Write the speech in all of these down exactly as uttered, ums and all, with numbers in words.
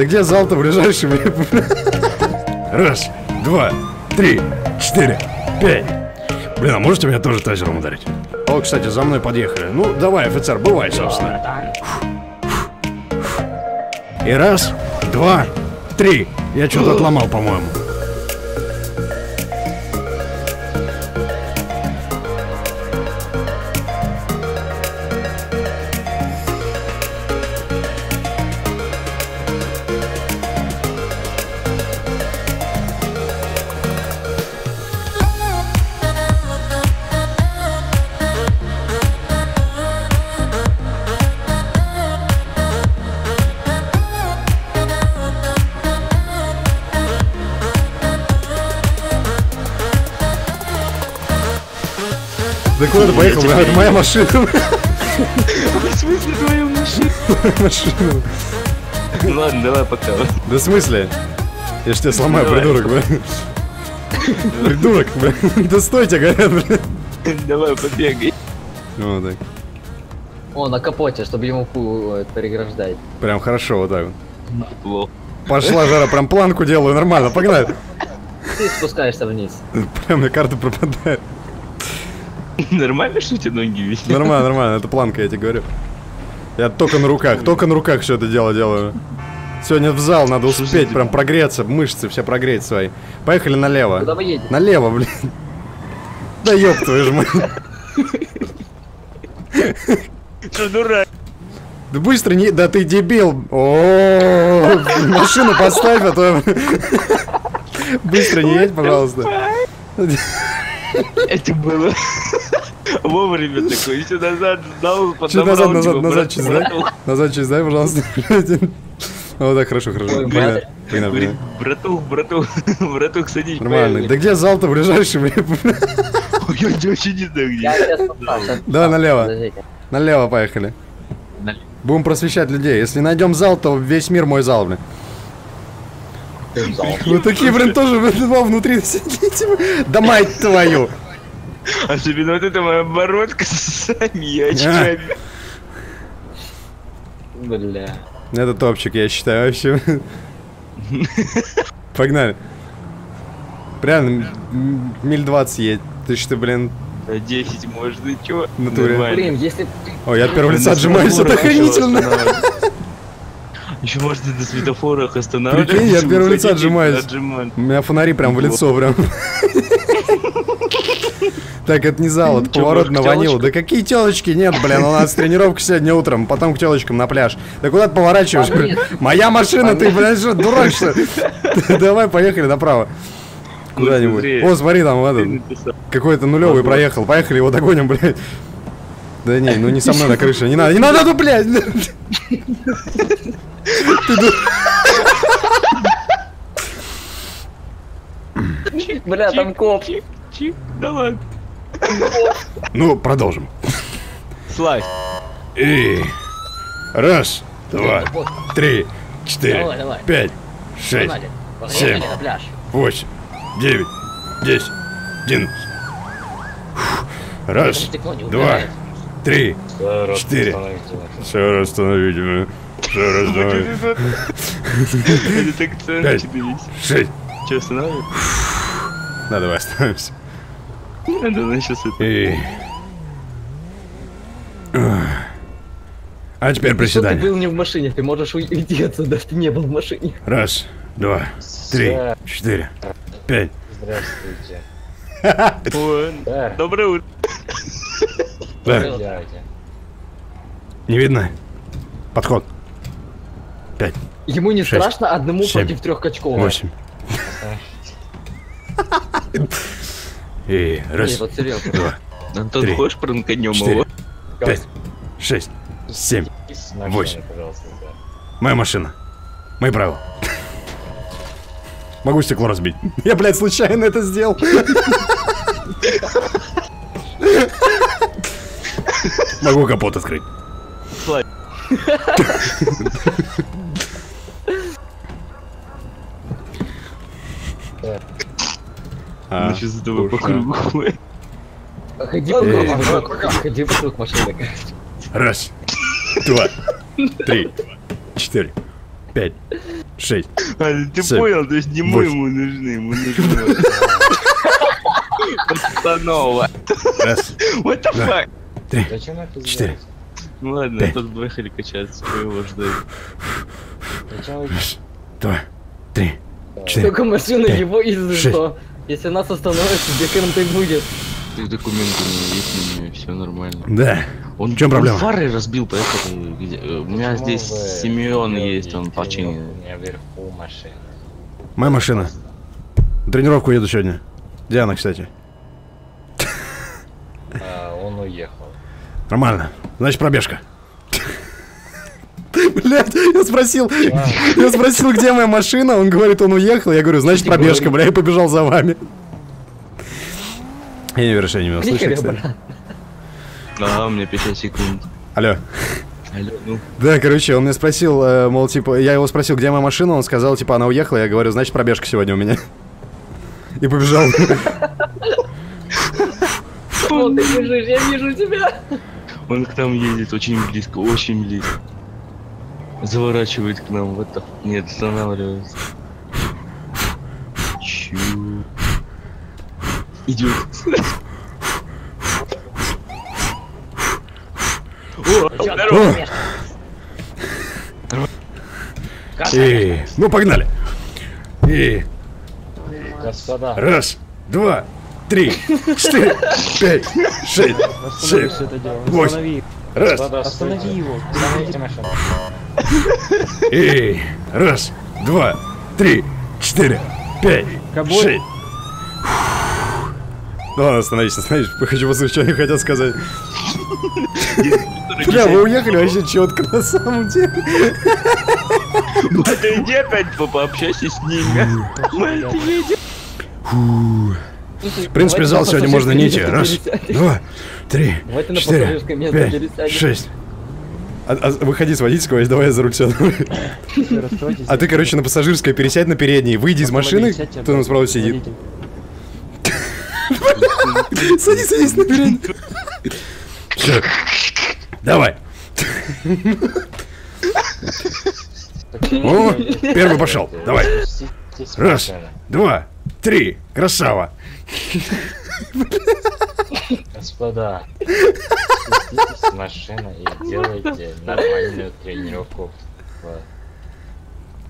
Да где зал-то ближайший? Раз, два, три, четыре, пять. Блин, а можете меня тоже тазером ударить? О, кстати, за мной подъехали. Ну, давай, офицер, бывай, собственно. И раз, два, три. Я что-то отломал, по-моему. Да куда ты поехал? Это моя машина. В смысле твоя машина? Ладно, давай пока. Да в смысле? Я ж тебя сломаю, придурок, бля. Придурок, бля. Да стой, тебя горят, бля. Давай, побегай. Вот так. О, на капоте, чтобы ему хуй переграждать. Прям хорошо, вот так вот. Пошла жара, прям планку делаю, нормально, погнали. Ты спускаешься вниз. Прям на карту пропадает. Нормально, что у тебя ноги висят? Нормально, нормально, это планка, я тебе говорю. Я только на руках, только на руках все это дело делаю. Сегодня в зал надо успеть, прям прогреться, мышцы все прогреть свои. Поехали налево. Куда вы едете? Налево, блин. Да ёб твою мать. Ты дурак. Да быстро не... Да ты дебил. О, машину поставь, а то... Быстро не едь, пожалуйста. Это было вовремя такое, еще назад сдал, потом назад, назад, назад, через дай, назад, через дай, пожалуйста. Вот так, хорошо, хорошо. Братух, братух, братух, садись. Нормально, да где зал-то ближайший? Я вообще не знаю где. Да, налево, налево поехали. Будем просвещать людей, если найдем зал, то весь мир мой зал, блин. Ну такие, блин, тоже внутри сидите. Да мать твою! Особенно вот эта моя бородка с сами очками. Бля. Это топчик, я считаю, вообще. Погнали. Прям миль двадцать едет. Ты что, блин? десять, может, и чё? Блин, если... Ой, я от первого лица отжимаюсь, это охренительно. Еще можно до светофорах останавливаться. Прикинь, я первый лица отжимаюсь. У меня фонари прям в лицо прям. Так, это не зал, это поворот на ванилу. Да какие телочки? Нет, блин, у нас тренировка сегодня утром, потом к телочкам на пляж. Да куда ты поворачиваешь? Моя машина, ты, блядь, что, дурак, что ли? Давай, поехали направо. Куда-нибудь. О, смотри, там этот какой-то нулевый проехал. Поехали, его догоним, блядь. Да не, ну не со мной на крыше, не надо, не надо, ну, блядь! Бля, там коп. Да ладно. Ну, продолжим. Слазь. И... Раз, два, три, четыре, пять, шесть, семь, восемь, девять, десять, одиннадцать. Раз, два, три, четыре. Все, расстановить. Все, раздавай. Это так ценно, четыре. Шесть. Че, останавливаем? Да, давай остановимся. Да, ну сейчас это... А теперь приседание. Ты был не в машине, ты можешь уйти отсюда, ты не был в машине. Раз, два, три, четыре, пять. Здравствуйте. Доброе утро. Да. Не видно? Подход. пять. Ему не шесть, страшно одному семь, против трех качков. восемь. И раз, два, Антон, три, хочешь пранканем его? пять, шесть, семь, восемь. Моя машина. Мои правила. Могу стекло разбить. Я, блядь, случайно это сделал. Могу капот открыть. А, сейчас за тобой по кругу. Ходи вокруг машины. Раз, два, три, четыре, пять, шесть. Ты понял, то есть не мы ему нужны, мы нужны. Постанова. Раз. What the fuck? Три. Четыре. Ладно, тут выехали качаться, его ждать. Раз, два, три, четыре. Только машина его из-за. Если нас остановят, бекэм ты будет. Ты документы не есть, у меня все нормально. Да. Он, в чем проблема? Он фары разбил, поэтому где... у меня здесь Симеон есть, он починил. У меня вверху машина. Моя машина. Тренировку еду сегодня. Где она, кстати? А, он уехал. Нормально. Значит, пробежка. Блядь, я спросил, я спросил, где моя машина, он говорит, он уехал, я говорю, значит, пробежка, бля, я побежал за вами. Я не верю, что я не меня услышали, кстати. Ага, у меня пятьдесят секунд. Алло. Алло, ну. Да, короче, он меня спросил, мол, типа, я его спросил, где моя машина, он сказал, типа, она уехала, я говорю, значит, пробежка сегодня у меня. И побежал. О, ты бежишь, я вижу тебя. Он к нам едет очень близко, очень близко. Заворачивает к нам, вот так. Нет, останавливается. Чё? Идет. Ну погнали. Раз, два, три, четыре, пять, шесть, семь, восемь. Раз. Останови его. Эй, раз, два, три, четыре, пять, шесть. Ну ладно, остановись, остановись. Хочу послушать, что они хотят сказать. Бля, вы уехали вообще четко на самом деле. Ты иди опять, пообщайся с ними. В принципе, зал сегодня можно не идти. Раз, два, три, четыре, пять, шесть. Выходи с водительского, давай я за руль сяду. А ты, короче, на пассажирское пересядь на передний. Выйди из машины, кто там справа сидит. Садись, садись на передний. Все. Давай. О, первый пошел. Давай. Раз, два, три. Красава. Господа, спуститесь с машины и делайте нормальную тренировку.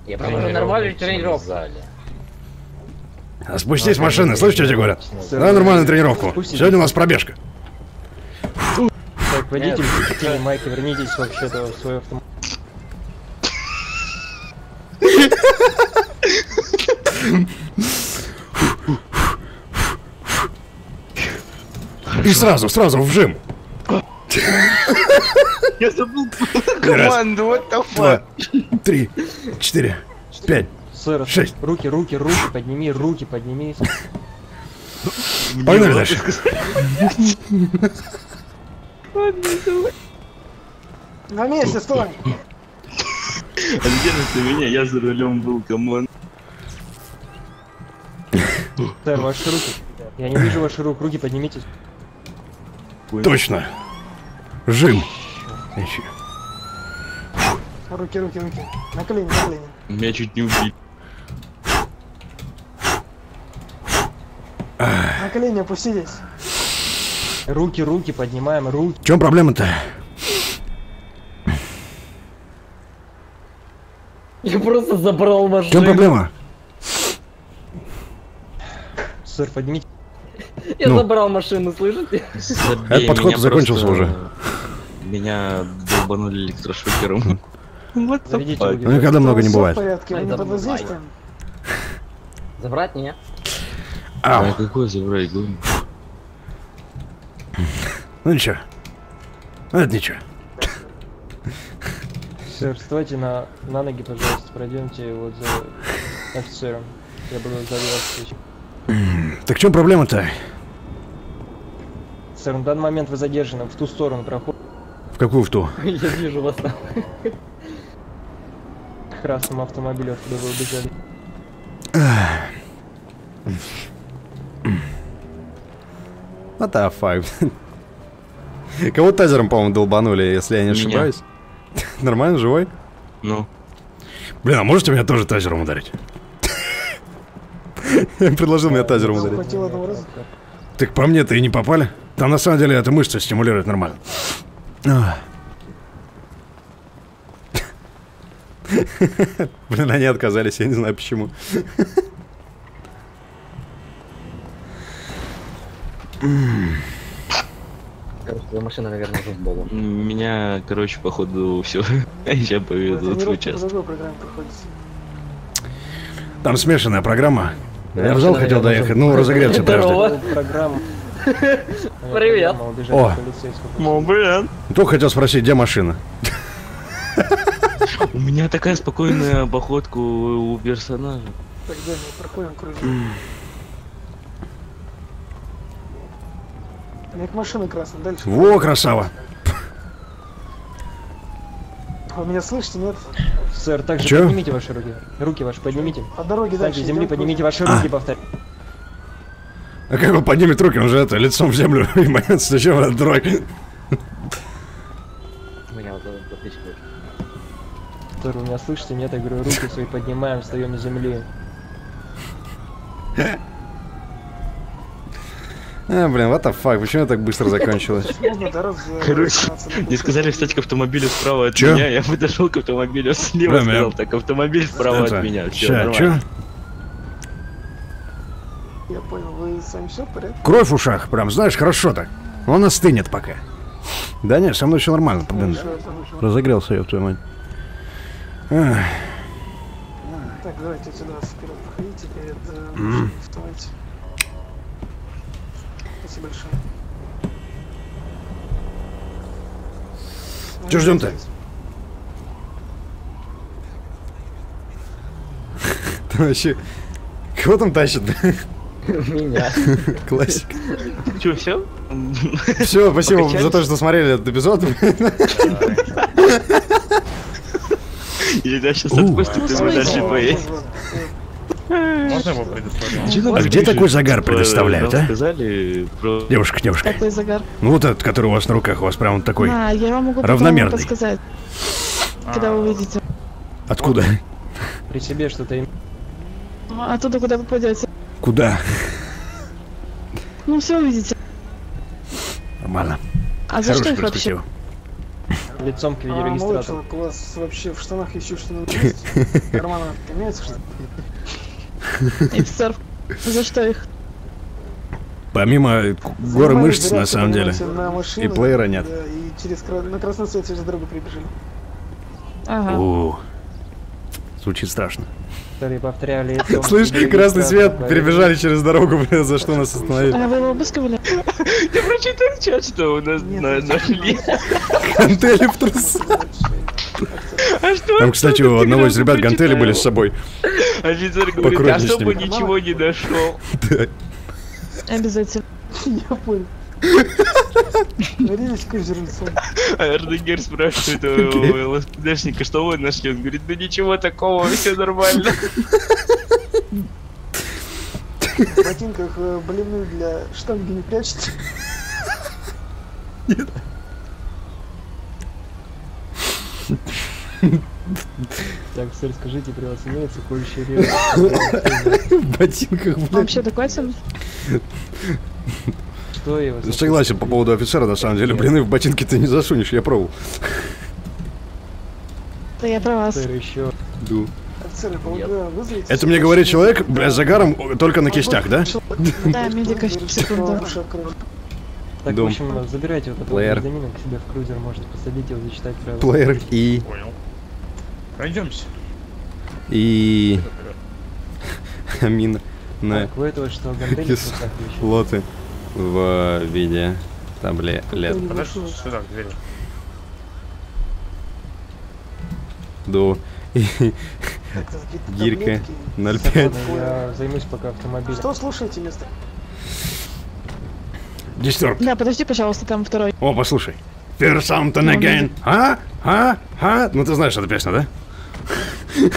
Я провожу нормальную тренировку в зале. Спустись с машины, слышите, что тебе говорят? Давай нормальную тренировку. Сегодня у нас пробежка. Так, водитель, хотели майки, вернитесь вообще-то в свой автомобиль. И сразу, сразу в жим. Я забыл команду, вот the fuck. Три, четыре, пять, шесть. Руки, руки, руки, подними, руки, подними. Погнали дальше. На месте, стой. Отдержите меня, я за рулем был, команд. Сэр, ваши руки. Я не вижу ваши руки, руки поднимитесь. Точно. Жим. Руки, руки, руки. На колени, на колени. Меня чуть не убили. На колени опустились. Руки, руки, поднимаем, руки. В чем проблема-то? Я просто забрал машину. В чем проблема? Сэр, поднимите. Я ну. забрал машину, слышите? Этот подход закончился просто... уже. Меня долбанули электрошокером. Вот так. Ну никогда много не бывает. Забрать не? А какой забрать? Ну ничего. Ну это ничего. Сэр, вставайте на, на ноги, пожалуйста. Пройдемте вот за офицером. Я буду задерживаться. Так в чем проблема-то? Сэр, на данный момент вы задержаны. В ту сторону проходите. В какую в ту? Я вижу вас там. К красному автомобилю, откуда вы убежали. What the fuck? Кого тазером, по-моему, долбанули, если я не ошибаюсь. Нормально, живой? Ну. Блин, а можете меня тоже тазером ударить? Я предложил меня тазером ударить. Так по мне-то и не попали. Там на самом деле эта мышца стимулирует нормально. Блин, они отказались, я не знаю почему. Короче, машина, наверное, уже в болу. Меня, короче, походу, все. Я повезут в участок. Там смешанная программа. Я в зал хотел доехать, ну разогреться, подожди. Привет. О, блин. Только хотел спросить, где машина? У меня такая спокойная походка у персонажа. Тогда мы проходим кружок. Я к машине красным, дальше. Во, красава! Вы меня слышите, нет? Сэр, также Че? поднимите ваши руки. Руки ваши поднимите. По дороге дальше. Также земли поднимите ваши руки, а. повторю. А как он поднимет руки? Он же это, лицом в землю. И момент, зачем это дороги? Сэр, вы меня слышите, нет? Я говорю, руки свои поднимаем, встаем с земли. А, блин, what the fuck, почему я так быстро закончилось? Короче, мне сказали встать к автомобилю справа от меня, я подошел к автомобилю слева, сказал так, автомобиль справа от меня. Че, че? Я понял, вы сами все порядке? Кровь в ушах, прям, знаешь, хорошо так. Он остынет пока. Да нет, со мной все нормально, блин. Разогрелся, еб твою мать. Так, давайте сюда вперед проходите, перед вставайте. Спасибо большое. Че ждем-то? Ты вообще... Кого там тащит? Меня. Классик. Че, все? Все, спасибо за то, что смотрели этот эпизод. Я сейчас отпустил, ты дальше поедешь. А где такой загар предоставляют, а? Девушка, девушка. Какой загар? Ну вот этот, который у вас на руках, у вас прям такой равномерный. Подсказать, когда увидите. Откуда? При себе что-то. Оттуда, куда попадете. Куда? Ну все увидите. Нормально. А за что их вообще? Лицом к видеорегистратору. У вас вообще в штанах еще что-то есть? В карманах имеется что-то? Эпсерф. За что их? Помимо горы мышц, на самом деле. И плеера нет. И через на красный свет через дорогу прибежали. Ага. Звучит страшно. Слышь, красный свет, перебежали через дорогу, блин, за что нас остановили? А вы его обыскивали? Ты прочитай чат, что у нас нашли. Гантели в трусах. Там, кстати, у одного из ребят гантели были с собой. Офицер говорит, а чтобы ничего не нашел. Обязательно. Я понял. А Эрдогер спрашивает у ЛСПДшника, что вы нашли? Он говорит, да ничего такого, все нормально. В ботинках блины для штанги не прячете? Нет. Так, сэр, скажите, при вас имеется кое-что ревность? В ботинках, блин. Вообще такой цен? Что его? Согласен по поводу офицера, на самом деле. Блины в ботинки ты не засунешь, я пробовал. Да я про вас. Это мне говорит человек, бля, с загаром только на кистях, да? Да, медика, секунду. Так, в общем, забирайте вот этот домина к себе в крузер, может, посадить его, зачитать правила. Плеер и... Понял. Пройдемся. И... Амина. На... Так, у этого что, гантели? Лоты в виде таблет. Подошел сюда, к двери. Ду. Гирька ноль пять. Я займусь пока автомобилем. Что слушаете, мистер? Дистер. Да, подожди, пожалуйста, там второй. О, послушай. First something again. А? А? А? Ну ты знаешь эту песню, да?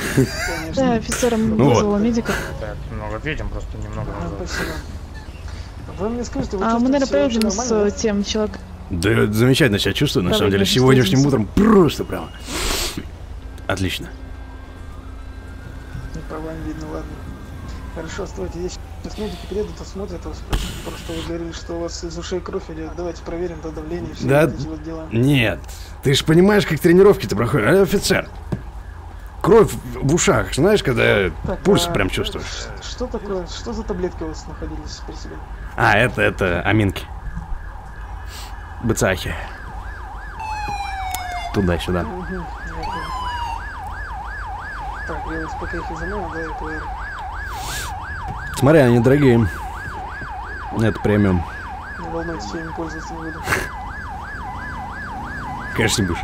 Да, офицером вызвала медика. Так, немного ответим, просто немного. Спасибо. Вы мне скажете, вы а мы, наверное, поедем с тем человеком. Да я замечательно себя чувствую, на да, самом деле. Сегодняшним утром просто прямо. Отлично. по вам видно, ладно. Хорошо, стойте, если сейчас люди приедут, осмотрят вас, просто вы говорили, что у вас из ушей кровь идет, давайте проверим до давления, все да... эти вот дела. Нет, ты же понимаешь, как тренировки-то проходят, а, офицер? Кровь в ушах, знаешь, когда так, пульс а... прям чувствуешь. Что такое, что за таблетки у вас находились при себе? А, это, это аминки. Быцахи. Туда-сюда. Угу. Так, я вас пока их изымаю, да, это я... Смотри, они дорогие. Это премиум. Не волнуйтесь, я им пользоваться не буду. Конечно, не будешь.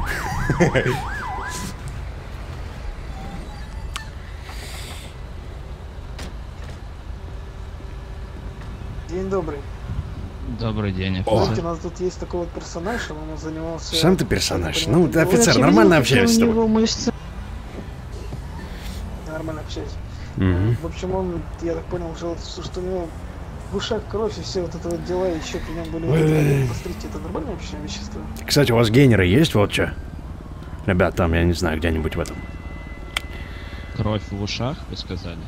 День добрый. Добрый день, офицер. О, у нас тут есть такой вот персонаж, он у нас занимался... Сам ты персонаж. Ну, ты офицер, нормально общаюсь с тобой. Нормально общаюсь. Mm-hmm. В общем, он, я так понял, жил, что у него в ушах кровь и все вот это вот дела, еще при нем были... Mm-hmm. Посмотрите, это нормальное вообще вещество? Кстати, у вас гейнеры есть, вот что? Ребят, там, я не знаю, где-нибудь в этом. Кровь в ушах, вы сказали?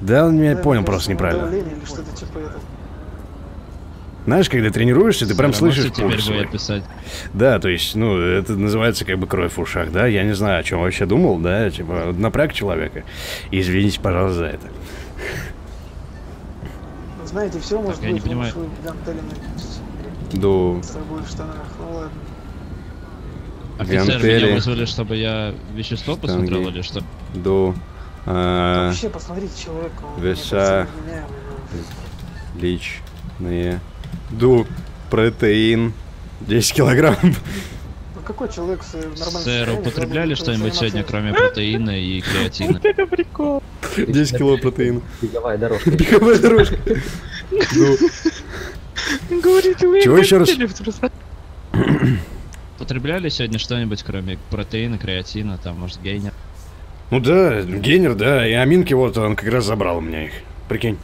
Да, он меня да, понял просто неправильно. Или что-то типа этого. Знаешь, когда тренируешься, ты прям да, слышишь пульс. Да, то есть, ну, это называется как бы кровь в ушах, да? Я не знаю, о чем вообще думал, да? Типа, напряг человека. Извините, пожалуйста, за это. Знаете, все может так, быть, я не понимаю. Ду... С собой в штанах, ну ладно. Офицер, меня вызвали, чтобы я вещество штанги. Посмотрел или что? Ду... А... Вообще, посмотрите человека. Веса... Личные... Ду, протеин, десять килограмм. Ну какой человек с нормальным... Сэр, употребляли что-нибудь сегодня, кроме протеина и креатина? Вот это прикол. десять кило протеина. Беговая дорожка. Беговая дорожка. Говорите, вы не хотели. Употребляли сегодня что-нибудь, кроме протеина, креатина, там, может, гейнер? Ну да, гейнер, да, и аминки, вот он как раз забрал у меня их. Прикинь.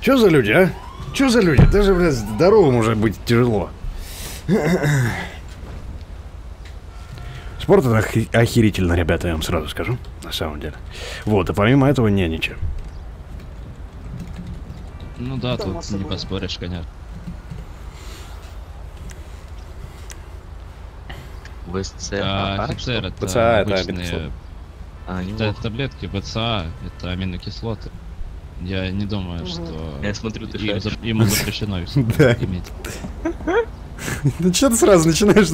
Чё за люди, а? Что за люди? Даже, блядь, здоровым уже быть тяжело. Спорт это охер... охерительно, ребята, я вам сразу скажу. На самом деле. Вот, а помимо этого не ничего. Ну да, там тут особо... не поспоришь, конечно. ВСЦ, а, офицер, это БЦА, обычные... А, это таблетки, БЦА, это аминокислоты. Я не думаю, угу. что... Я смотрю, ты им, за... им запрещено их иметь. Ну что ты сразу начинаешь?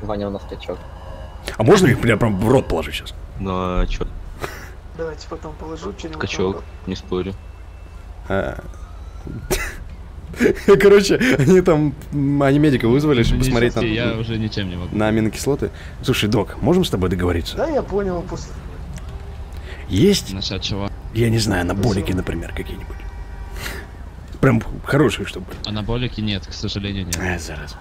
Ваня у нас качок. А можно их, бля, прям в рот положу сейчас? Ну а чё? Давайте потом положу через... Качок, не спорю. Короче, они там, они медика вызвали, чтобы посмотреть там... Я уже ничем не могу. На аминокислоты. Слушай, док, можем с тобой договориться? Да, я понял, после... Есть? Насчет чего? Я не знаю, анаболики, например, какие-нибудь. Прям хорошие, чтобы. Анаболики нет, к сожалению, нет. А, зараза.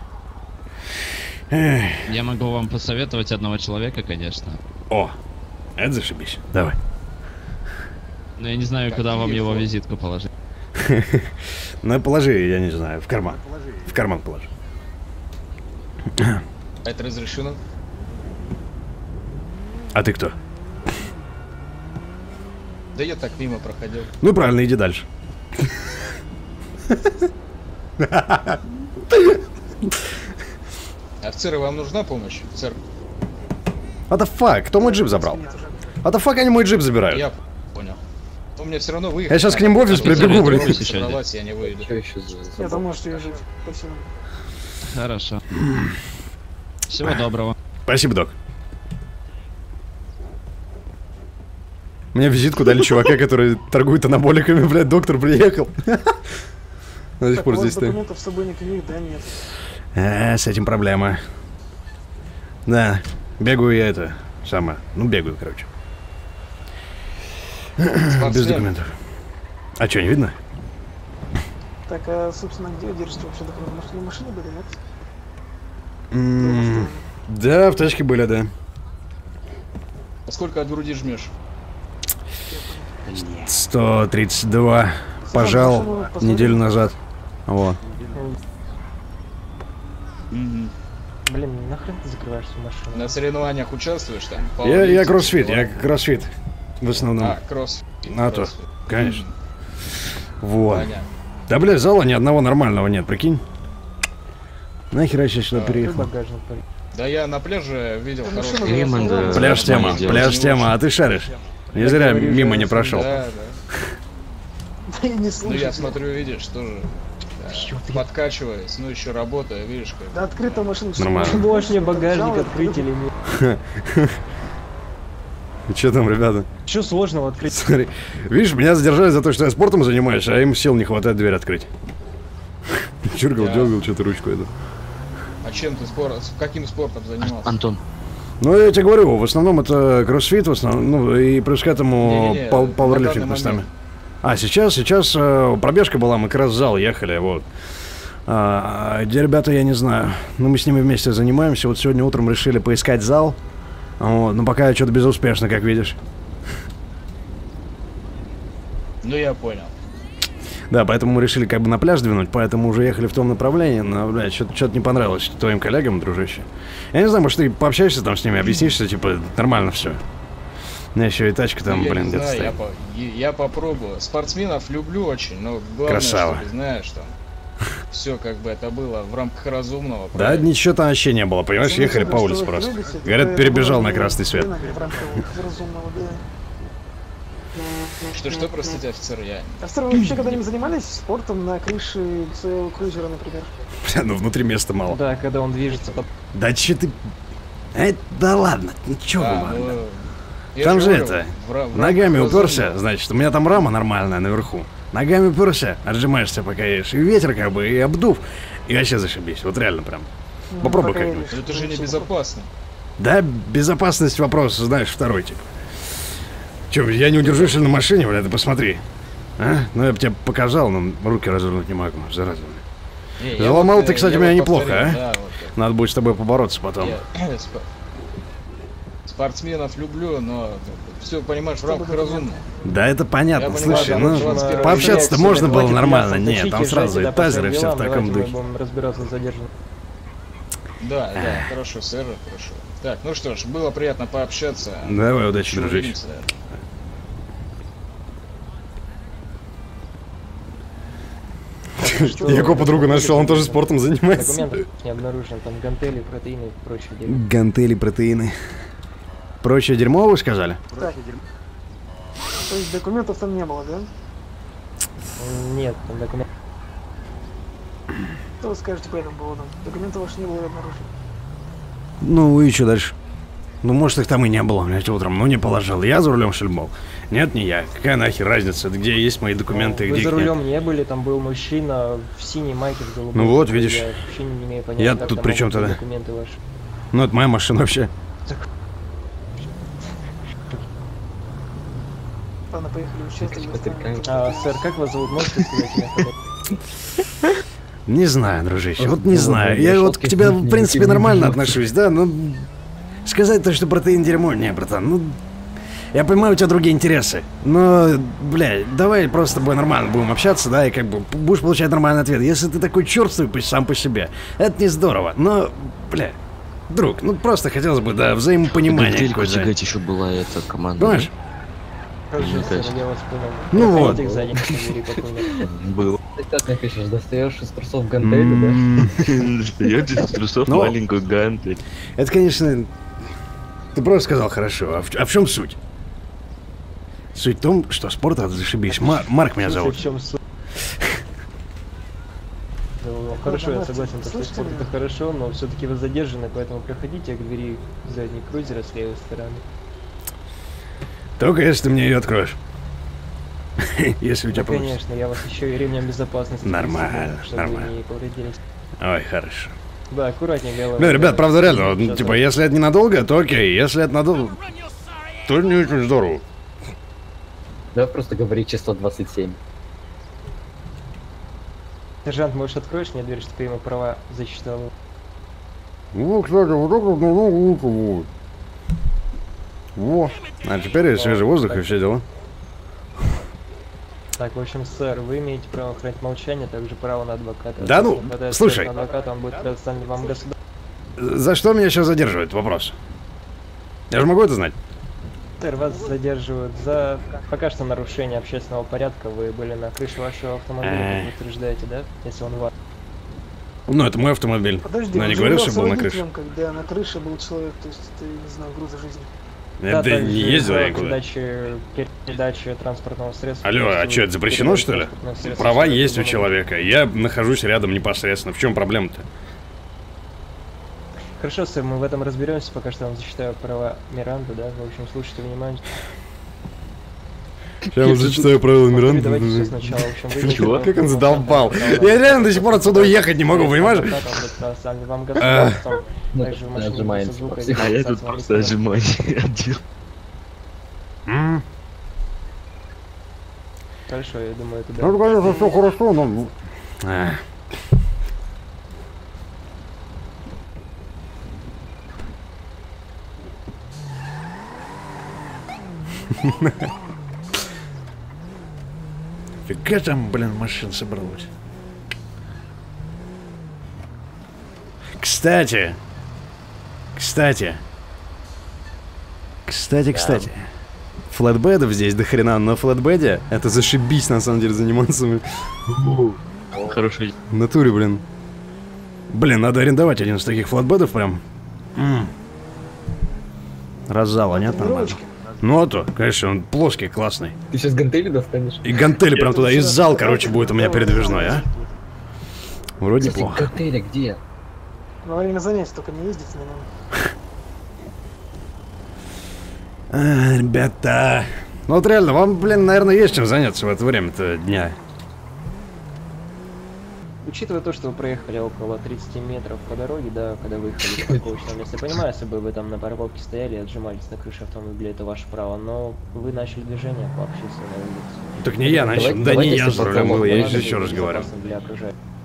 Я могу вам посоветовать одного человека, конечно. О, это зашибись. Давай. Но я не знаю, как куда вам его фон? Визитку положить. Ну, положи, я не знаю, в карман. Положи. В карман положи. Это разрешено? А ты кто? Да я так мимо проходил. Ну правильно, иди дальше. Офицеры, вам нужна помощь, офицер? What the fuck? Кто мой джип забрал? What the fuck они мой джип забирают? Я понял. У меня все равно выехать. Я сейчас к ним в офис прибегу, блин. Я не выйду. Я думаю, что я жив. Спасибо. Хорошо. Всего доброго. Спасибо, док. Мне визитку дали чувака, который торгует анаболиками, блядь, доктор приехал. До сих пор здесь стоит. Документов с собой никаких, да, нет. А, с этим проблема. Да, бегаю я это, сама. Ну, бегаю, короче. Без документов. А что, не видно? Так, а, собственно, где держите вообще документы? Может, в машине были, нет? Да, в тачке были, да. А сколько от груди жмешь? сто тридцать два. Пожал неделю назад. Вот. Блин, нахрен ты закрываешь всю машину? На соревнованиях участвуешь там? Я, я кроссфит, я кроссфит в основном. А, кроссфит. А то, конечно. Вот. Понятно. Да, бля, зала ни одного нормального нет, прикинь. Нахер я сейчас сюда да, переехал. Да я на пляже видел хорошую... Ремонт, пляж тема, пляж тема, а ты шаришь? Не зря мимо не прошел. Да, да. Ну я смотрю, видишь, тоже... Подкачиваясь, ну еще работая, видишь как. Да открыта машина, мощнее багажник открыть или нет. И что там, ребята? Что сложного открыть? Смотри, видишь, меня задержали за то, что я спортом занимаюсь, а им сил не хватает дверь открыть. Чургал, дергал что-то ручку эту. А чем ты спорт, каким спортом занимался? Антон. Ну я тебе говорю, в основном это кроссфит, в основном, ну и плюс к этому пауэрлифтинг местами. А, сейчас, сейчас э, пробежка была, мы как раз в зал ехали, вот. А, где ребята, я не знаю. Ну, мы с ними вместе занимаемся. Вот сегодня утром решили поискать зал. Вот, но пока что-то безуспешно, как видишь. Ну, я понял. Да, поэтому мы решили как бы на пляж двинуть, поэтому уже ехали в том направлении, но, блядь, что-то не понравилось твоим коллегам, дружище. Я не знаю, может, ты пообщаешься там с ними, объяснишься, типа, нормально все. У меня еще и тачка там, ну, блин, где-то стоит. Я, по, я попробую. Спортсменов люблю очень, но главное, красава. Что ты знаешь, там все как бы это было в рамках разумного. Да, ничего там вообще не было, понимаешь, ехали по улице просто. Говорят, перебежал на красный свет. Что-что, простите, офицер, я... Офицеры, вы вообще когда-нибудь занимались спортом на крыше своего крузера, например? Бля, ну внутри места мало. Да, когда он движется. Да че ты... Да ладно, ничего ладно. Я там же говорю, это, в, в ногами уперся, значит, у меня там рама нормальная наверху. Ногами уперся, отжимаешься пока едешь, и ветер как бы, и обдув, и вообще зашибись, вот реально прям. Ну, попробуй как-нибудь. Это же небезопасно. Да, безопасность вопрос, знаешь, второй тип. Че, я не удержусь на машине, бля, ты посмотри. А? Ну я бы тебе показал, но руки развернуть не могу, зараза. Заломал вот, ты, кстати, меня неплохо, повторил, а? Да, вот. Надо будет с тобой побороться потом. Я... Спортсменов люблю, но все, понимаешь, в рамках разумного. Да, это понятно, слушай, ну, пообщаться-то можно было нормально, нет, там сразу и тазеры, все в таком духе. Да, да, хорошо, сэр, хорошо. Так, ну что ж, было приятно пообщаться. Давай, удачи, дружище. Яко подругу нашел, он тоже спортом занимается. Не обнаружено, там гантели, протеины и прочее. Гантели, протеины. Прочее дерьмо, вы сказали? Да. То есть документов там не было, да? Нет, там документов. Что вы скажете по этому поводу? Документов ваших не было обнаружено. Ну и что дальше? Ну может их там и не было, блядь, утром. Ну не положил. Я за рулем шельмол. Нет, не я. Какая нахер разница, где есть мои документы, ну, где вы их за рулем нет? Не были, там был мужчина в синей майке в голубой. Ну вот, видишь. Я вообще не имею понятия, я тут при чем тогда? Документы ваши. Ну это моя машина вообще. Так. Ладно, поехали участвовать. А, сэр, как вас зовут? Можете сказать? Не знаю, дружище, вот не знаю. Я вот к тебе, в принципе, нормально отношусь, да? Но сказать то, что протеин дерьмо, не, братан, ну... Я понимаю, у тебя другие интересы, но, бля, давай просто бы нормально будем общаться, да, и как бы будешь получать нормальный ответ. Если ты такой чёрствый сам по себе, это не здорово, но, бля... Друг, ну просто хотелось бы, да, взаимопонимания какое-то. Еще была эта команда. Понимаешь? Ну вот. Был. Ты как напишешь, достаешь из трусов гантели, да? Я из трусов маленькую гантель. Это, конечно, ты просто сказал хорошо. А в чем суть? Суть в том, что спорт зашибись. Марк меня зовут. Хорошо, я согласен, что спорт это хорошо, но все-таки вы задержаны, поэтому проходите к двери задней крузера с левой стороны. Только если ты мне ее откроешь. Если у тебя получится. Конечно, я вас еще и ремнем безопасности. Нормально, нормально. Ой, хорошо. Да, аккуратнее, голова. Да, ребят, правда, реально, типа, если это ненадолго, то окей. Если это надолго, то не очень здорово. Да, просто говори число двадцать семь. Сержант, можешь откроешь мне дверь, чтобы ему права зачитала? Ну, кстати, вот так вот, ну, вот. Во, а теперь свежий воздух и все дела. Так, в общем, сэр, вы имеете право хранить молчание, также право на адвоката. Да ну, слушай. Адвоката, он будет предоставлен вам государством. За что меня сейчас задерживают? Вопрос. Я же могу это знать? Вас задерживают за пока что нарушение общественного порядка. Вы были на крыше вашего автомобиля, как вы утверждаете, да? Если он ваш. Ну, это мой автомобиль. Подожди, но я не говорил, что был на крыше. Когда на крыше был человек, то есть это, не знаю, груза жизни. Это да, не ездил я никуда. Передача транспортного средства. Алло, а что, это запрещено, что ли? Права есть у человека. Я нахожусь рядом непосредственно. В чем проблема-то? Хорошо, сэр, мы в этом разберемся, пока что я вам зачитаю права Миранды, да? В общем, слушайте внимание. Я вам зачитаю правила Миранды. Давайте все сначала, в общем, вы... Чего? Как он задолбал? Я реально до сих пор отсюда уехать не могу, понимаешь? А я тут просто отжимание отдел. Хорошо, я думаю, это да. Ну, конечно, все хорошо, но... Фига там, блин, машин собралось. Кстати, кстати, кстати, кстати, флэтбедов здесь до хрена, но на флэтбеде это зашибись на самом деле заниматься. Хороший. В натуре, блин. Блин, надо арендовать один из таких флэтбедов прям. Раззал, а нет, нормально. Ну а то, конечно, он плоский, классный. Ты сейчас гантели достанешь? И гантели прям туда, и зал, короче, будет у меня передвижной, а? Вроде плохо. Гантели где? Во время занятий только не ездить не надо. Ребята. Ну вот реально, вам, блин, наверное, есть чем заняться в это время-то дня. Учитывая то, что вы проехали около тридцати метров по дороге, да, когда выехали с парковочного места, я понимаю, если бы вы там на парковке стояли и отжимались на крыше автомобиля, это ваше право, но вы начали движение по общественной улице. Так не я начал, да не я за рулем был, я еще раз говорю.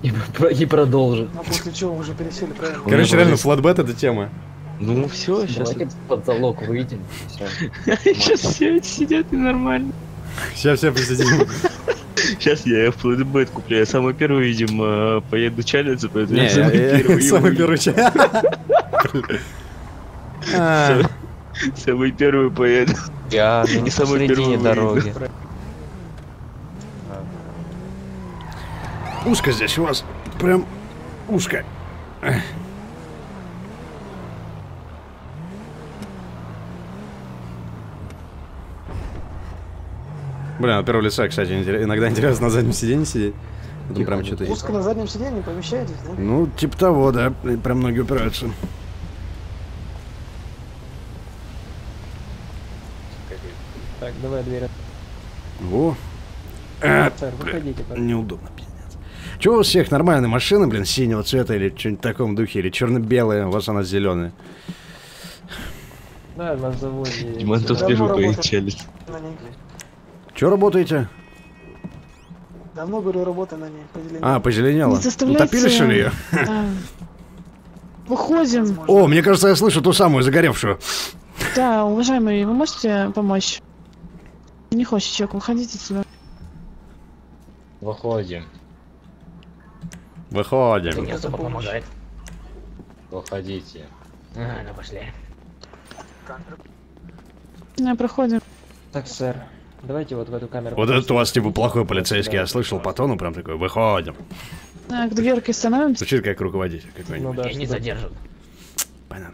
И продолжим. А после чего уже пересели, правильно? Короче, реально, флатбет это тема. Ну все, сейчас под залог выйдем. Сейчас все сидят и нормально. Сейчас все присоединим. Сейчас я флэтбэт куплю, я самый первый, видимо, поеду чалиться, поэтому я самый первый чалиться. Самый первый поеду. Я не самый первый дороги. Узко здесь у вас, прям узко. Блин, от первого лица, кстати, иногда интересно на заднем сиденье сидеть. Там прям что-то есть. Узко на заднем сиденье помещаетесь, да? Ну, типа того, да. Прям ноги упираются. Так, давай дверь. Во. А, выходите, неудобно, пиздец. Чего у вас всех нормальные машины, блин, синего цвета или что-нибудь в таком духе, или черно-белая, у вас она зеленая. Да, на заводе. Диман тут первый поехались. Че работаете? Давно, говорю, работа на ней, позеленела. А, позеленела. Утопили, что ли, ее? Да. Выходим. О, мне кажется, я слышу ту самую загоревшую. Да, уважаемый, вы можете помочь? Не хочет человек, выходите отсюда. Выходим. Выходим. Мне особо помогает. Выходите. А, ну пошли. Не, проходим. Так, сэр. Давайте вот в эту камеру. Вот это у вас типа плохой полицейский, я слышал по тону прям такой, выходим. Так, дверкой становимся. Звучит как руководитель какой-нибудь. Ну да, не задержат. Понятно.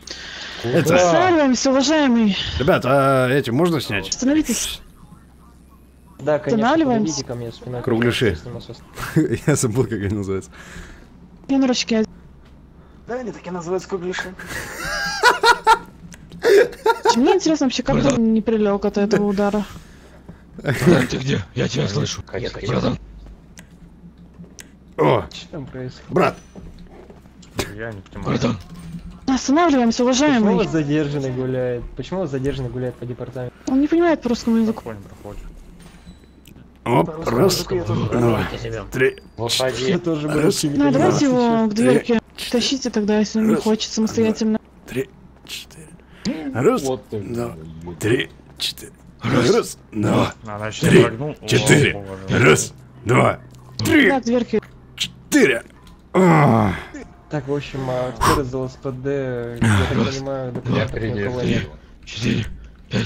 Останавливаемся, уважаемый. Ребят, а эти можно снять? Становитесь. Да, конечно. Останавливаемся. Кругляши. Я забыл, как они называются. Пенурочки. Да, они такие называются кругляши. Мне интересно вообще, как он не прилег от этого удара. Братан, ты где? Я тебя слышу. Братан. О! Брат! Я не понимаю. Братан! Останавливаемся, уважаемый. Почему задержанный гуляет? Почему задержанный гуляет по департаменту? Он не понимает по русскому языку. Оп, раз, два, три. Ну, давайте его к дверке тащите тогда, если он не хочет самостоятельно. Три, четыре. Раз, два, три, четыре. Раз, два, три, четыре. Раз, два, три, четыре. Так, в общем, актеры за ЛСПД, я так понимаю, документов никого нет.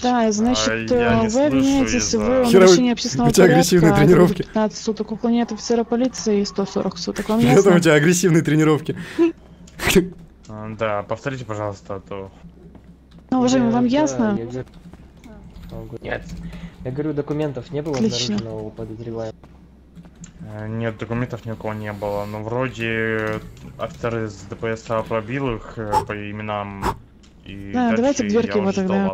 Да, значит, а, вы обвиняетесь в нарушении общественного порядка, пятнадцать суток уклонения от офицера полиции и сто сорок суток. Вам ясно? Это у тебя агрессивные тренировки. Да, повторите, пожалуйста, а то... Ну, уважаемый, вам ясно? Нет. Я говорю, документов не было обнаруженного подозреваемого. Нет, документов никого не было, но вроде офицеры из ДПС пробил их по именам. И да, давайте к дверке его тогда.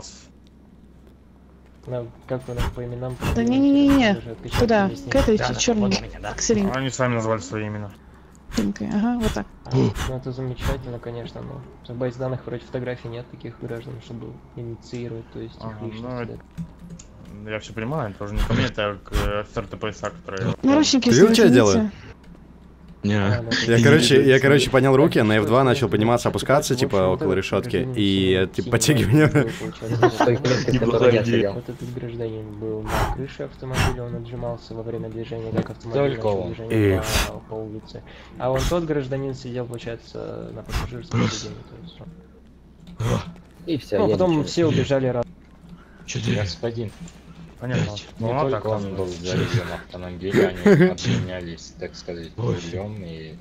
Да, как вы нас по именам? Да не-не-не-не, куда? К этой да, черной, вот да. К серенькой. Они сами назвали свои имена. Серенькой, ага, вот так. А, ну это замечательно, конечно, но в базе данных вроде фотографий нет таких граждан, чтобы инициировать, то есть ага, их личность. Ну, да. Я все понимаю, тоже не ко мне, это к РТПСА, который... Наручники снимите. Ты что я делаю? Yeah. Я, короче, я, короче, поднял руки, на эф два начал подниматься, опускаться, типа, около решетки, и, типа, подтягивание. Вот этот гражданин был на крыше автомобиля, он отжимался во время движения, как автомобиль начал движение по улице. А вот тот гражданин сидел, получается, на пассажирском сиденье, то есть... Ну, потом все убежали раз. Господин. Понятно. Ну, не только он был зарезан автомобиль, они обменялись, так сказать, путем и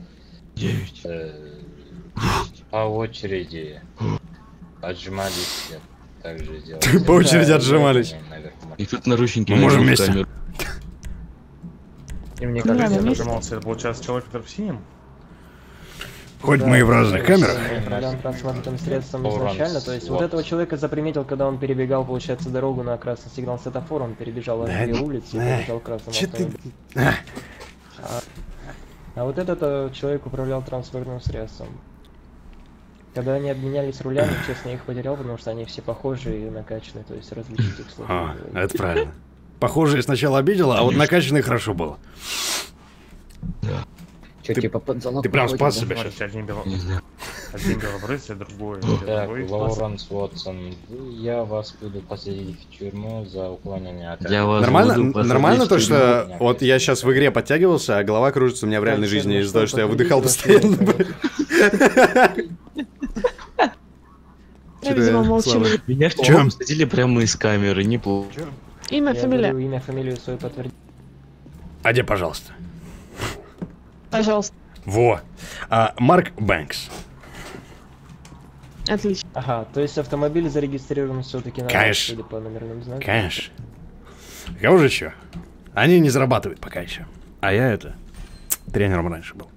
э, по очереди отжимались, также делали. По очереди отжимались. И тут наручники. Мы можем вместе. И мне кажется, отжимался, это получается человек, который в синем. Хоть да, мы и в разных камерах. Транспортным средством изначально, то есть вот этого человека заприметил, когда он перебегал, получается, дорогу на красный сигнал светофор, он перебежал от две улицы и перебежал красным автомобилем. А, а вот этот человек управлял транспортным средством. Когда они обменялись рулями, честно, я их потерял, потому что они все похожие и накачанные, то есть различить их сложно. А, это правильно. Похожие сначала обидела, а вот накачанные хорошо было. Ты, типа, ты прям спас себя сейчас. Один белобрыс, а другой. Так, Лоуренс Уотсон, я вас буду посадить в тюрьму за уклонение от... Нормально, нормально то, что вот я сейчас в игре подтягивался, а голова кружится у меня в реальной жизни из-за того, что я выдыхал постоянно. Меня в тюрьму посадили прямо из камеры, неплохо. Имя, фамилия. Имя, фамилию свою подтвердить. Ади, пожалуйста. Пожалуйста. Во. А, Марк Бэнкс. Отлично. Ага, то есть автомобиль зарегистрирован все-таки на... Конечно. По номерным знакам. Конечно. Кого же еще? Они не зарабатывают пока еще. А я это... тренером раньше был.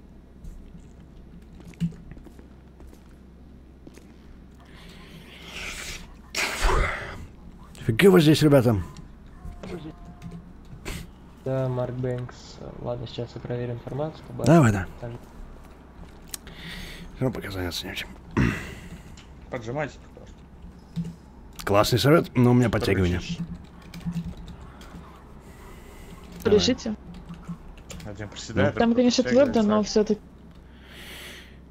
Фига вы здесь, ребята. Да, Марк Бэнкс. Ладно, сейчас я проверю информацию. Давай, да. Ну, пока заняться нечем. Поджимайтесь просто. Классный совет, но у меня подтягивание. Лежите. Ну, там, конечно, твердо, но все-таки...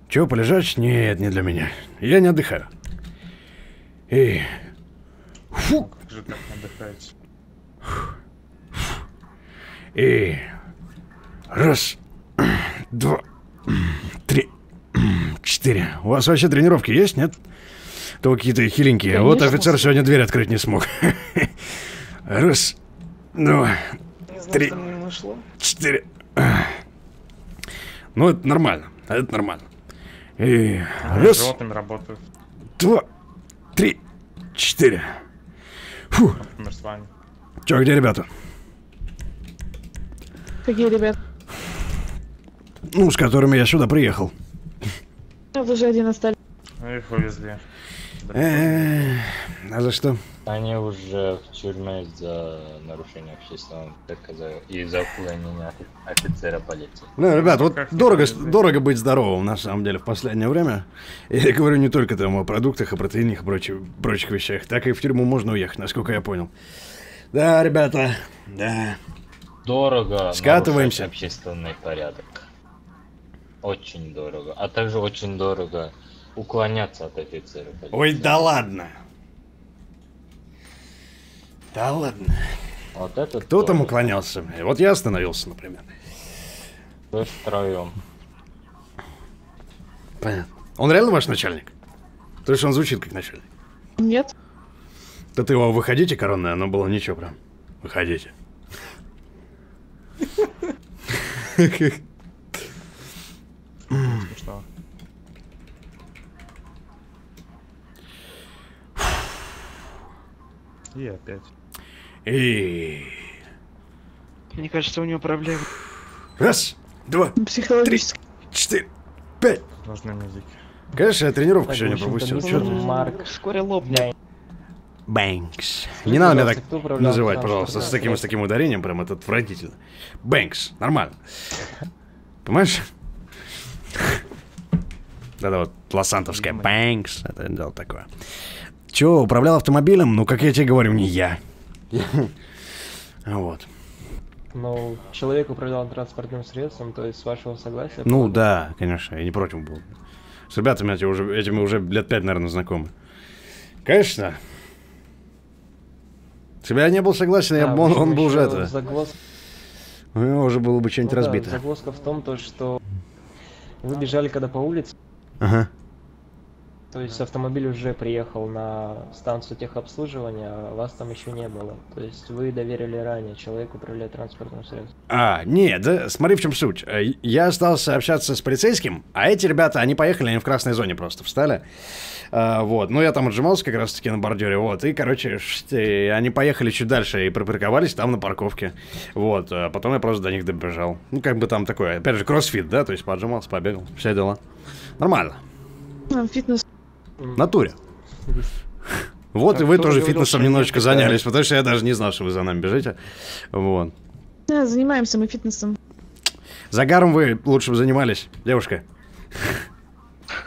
Чего, полежать? Нет, не для меня. Я не отдыхаю. Эй. Фу. Как же так отдыхаете? И раз, два, три, четыре. У вас вообще тренировки есть, нет? То какие-то хиленькие. Вот офицер сегодня дверь открыть не смог. Раз, два, три, четыре. Ну, это нормально. Это нормально. И раз, два, три, четыре. Фу. Че, где ребята? Какие ребят? Ну, с которыми я сюда приехал. А вы же один остались. Их увезли. А за что? Они уже в тюрьме за нарушение общественного порядка и за уклонение офицера полиции. Ну, ребят, вот дорого, дорого быть здоровым, на самом деле, в последнее время. Я говорю не только там о продуктах, о протеинах и прочих, прочих вещах. Так и в тюрьму можно уехать, насколько я понял. Да, ребята, да. Дорого скатываемся общественный порядок, очень дорого, а также очень дорого уклоняться от офицера полиции. Ой, да ладно, да ладно. Вот это кто дорого. Там уклонялся, вот я остановился, например. Вы втроем. Понятно. Он реально ваш начальник? Потому что он звучит как начальник. Нет. Да ты его выходите, коронное, оно было ничего прям. Выходите. Что? И опять. И... Мне кажется, у него проблемы. Раз, два, три, четыре, пять. Нужна музыка. Конечно, я тренировку так, сегодня пропустил. Марк. Вскоре лопнет. Бэнкс. Не надо меня так называть, пожалуйста, с таким, с таким ударением, прям это отвратительно. Бэнкс, нормально. Понимаешь? Это вот лос-сантовская Бэнкс, это дело такое. Че, управлял автомобилем? Ну, как я тебе говорю, не я. Вот. Ну, человек управлял транспортным средством, то есть с вашего согласия? Ну, да, конечно, я не против был. С ребятами этими уже лет пять, наверное, знакомы. Конечно. Если бы я не был согласен, да, я, он, он был уже это. Загвоз... У него уже было бы что-нибудь ну, разбито. Да, загвоздка в том, то, что вы бежали когда по улице. Ага. То есть автомобиль уже приехал на станцию техобслуживания, а вас там еще не было. То есть вы доверили ранее человеку управлять транспортным средством. А, нет, да, смотри в чем суть. Я остался общаться с полицейским, а эти ребята, они поехали, они в красной зоне просто встали. А, вот, ну я там отжимался как раз таки на бордюре, вот, и короче, и они поехали чуть дальше и припарковались там на парковке. Вот, а потом я просто до них добежал. Ну как бы там такое, опять же, кроссфит, да, то есть поджимался, побегал, все дела. Нормально. Фитнес. Натуре. Вот, и вы тоже фитнесом немножечко занялись, потому что я даже не знал, что вы за нами бежите. Вот. Да, занимаемся мы фитнесом. Загаром вы лучше бы занимались, девушка.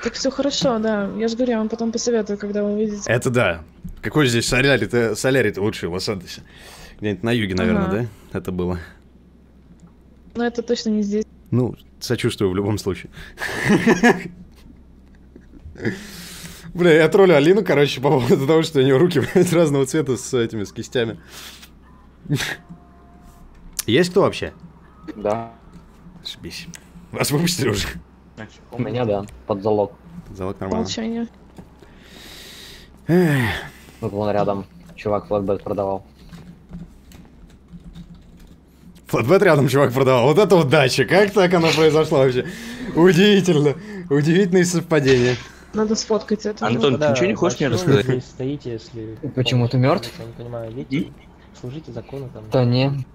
Так все хорошо, да. Я же говорю, я вам потом посоветую, когда вы увидите. Это да. Какой здесь солярий-то, солярий-то лучше в Лос-Сантосе? Где-нибудь на юге, наверное, да? Это было. Ну, это точно не здесь. Ну, сочувствую в любом случае. Бля, я троллю Алину, короче, по поводу того, что у нее руки, блядь, разного цвета с этими, с кистями. Есть кто вообще? Да. Ошибись. Вас выпустили уже? У меня, да, под залог. Под залог нормально. Молчание. Вот вон рядом чувак флатбет продавал. Флатбет рядом чувак продавал? Вот это удача! Как так оно произошло вообще? Удивительно. Удивительные совпадения. Надо сфоткать это. Антон, ты да, ничего не хочешь мне рассказать? Вы стоите, если... Почему ты мертв? Я не понимаю, идите, служите закону там. Да не.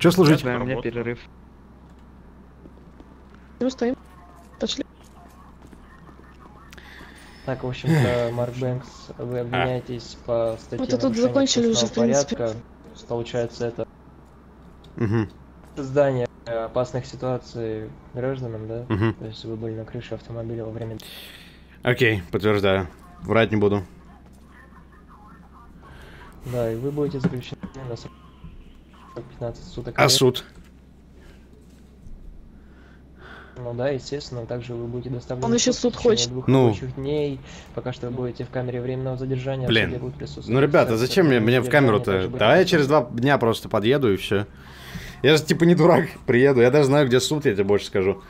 Че служить? Да, да, у меня перерыв. Ну, стоим. Пошли. Так, в общем-то, Марк Бэнкс, вы обменяетесь по статье... Вот тут закончили уже, в принципе. Получается это... Угу. Создание опасных ситуаций гражданам, да? Угу. То есть вы были на крыше автомобиля во время... Окей, подтверждаю. Врать не буду. Да, и вы будете заключены на срок пятнадцать суток. А суд? Ну да, естественно, также вы будете доставлены... Он еще суд хочет. Ну... дней. Пока что вы будете в камере временного задержания. Блин, ну ребята, зачем мне, мне в камеру-то? Давай я через два дня просто подъеду и все. Я же типа не дурак, приеду. Я даже знаю, где суд, я тебе больше скажу.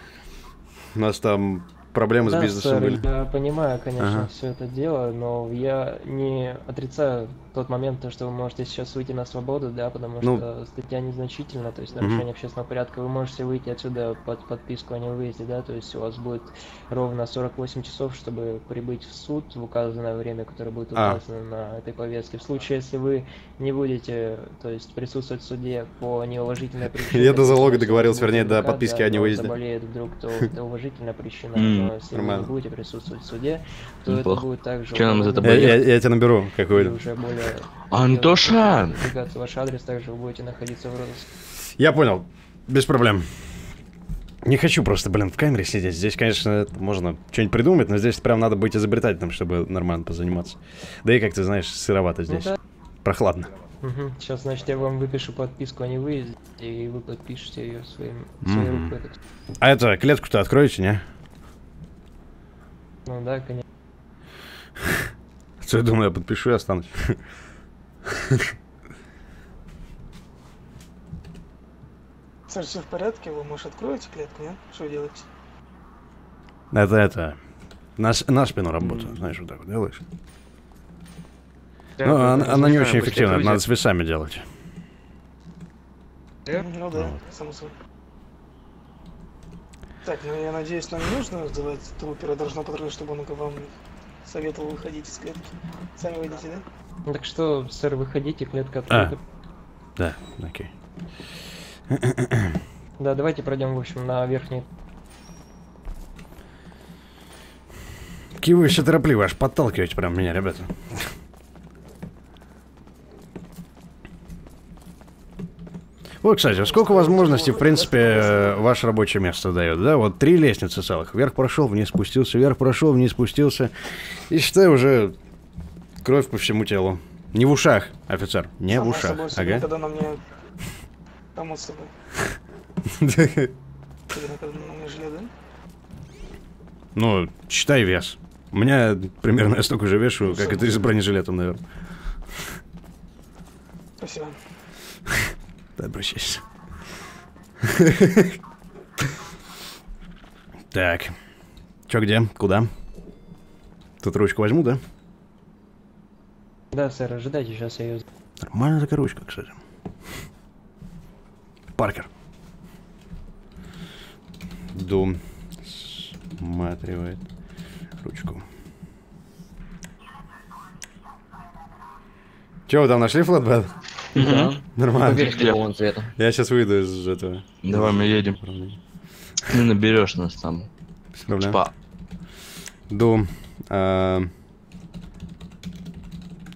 У нас там... Проблемы да, с бизнесом сэр, были. Я понимаю, конечно, ага. все это дело, но я не отрицаю тот момент, то, что вы можете сейчас выйти на свободу, да, потому ну, что статья незначительна, то есть нарушение угу. общественного порядка, вы можете выйти отсюда под подписку о невыезде, да, то есть у вас будет ровно сорок восемь часов, чтобы прибыть в суд в указанное время, которое будет указано а. на этой повестке. В случае, если вы не будете, то есть присутствовать в суде по неуважительной причине... Я до залога договорился, вернее, до подписки о невыезде. Заболеет вдруг, то это уважительная причина. Но если нормально. Вы не будете присутствовать в суде, то это будет также... Я, я, я тебя наберу какой-то. Антоша! Ваш адрес, также вы будете находиться в розыске. Я понял. Без проблем. Не хочу просто, блин, в камере сидеть. Здесь, конечно, можно что-нибудь придумать, но здесь прям надо быть изобретательным, чтобы нормально позаниматься. Да и, как ты знаешь, сыровато здесь. Ну, да. Прохладно. Угу. Сейчас, значит, я вам выпишу подписку о невыезде, и вы подпишете ее своим... своим рукой. А это, клетку-то откроете, не? Ну да, конечно. Что я думаю, я подпишу и останусь. Сэр, все в порядке, вы, может, откроете клетку, нет? Что делаете? Это, это, на, на спину работа, mm-hmm. знаешь, вот так вот делаешь. Да, ну, она, она не, не очень эффективна, это надо с весами делать. Да? Ну, ну да, вот. Само собой. Так, ну я надеюсь, нам не нужно сдавать трупера, должна подразумевать, чтобы он вам советовал выходить из клетки. Сами выйдите, да? Так что, сэр, выходите, клетка открыта. А. Да, окей. Да, давайте пройдем, в общем, на верхний. Какие вы еще торопливы, аж подталкиваете прям меня, ребята. Вот, кстати, сколько возможностей, в принципе, ваше рабочее место дает, да? Вот три лестницы целых. Вверх прошел, вниз спустился, вверх прошел, вниз спустился. И считай, уже кровь по всему телу. Не в ушах, офицер, не само в ушах. Собой, ага. Когда на мне... Само собой. Ну, считай вес. У меня примерно я столько же вешу, как и ты с бронежилетом, наверное. Спасибо. Обращайся. Так. Чё, где? Куда? Тут ручку возьму, да? Да, сэр, ожидайте, сейчас я ее... Нормально такая ручка, кстати. Паркер. Дум. Сматривает ручку. Чё, вы там нашли флотбэд? Да. Нормально. Я сейчас выйду из этого. Давай мы едем. Ну наберешь нас там. Шпа. Дум.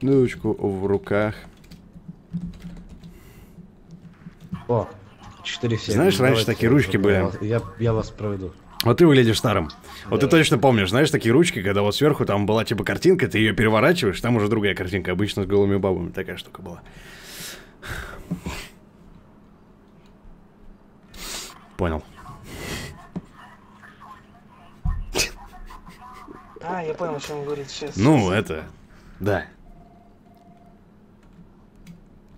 Дудочку в руках. О, четыре все. Знаешь, раньше такие ручки были. Я вас проведу. Вот ты выглядишь старым. Вот ты точно помнишь, знаешь, такие ручки, когда вот сверху там была типа картинка, ты ее переворачиваешь, там уже другая картинка, обычно с голыми бабами такая штука была. Понял. А, я понял, о чем он говорит сейчас. Ну, это... Да.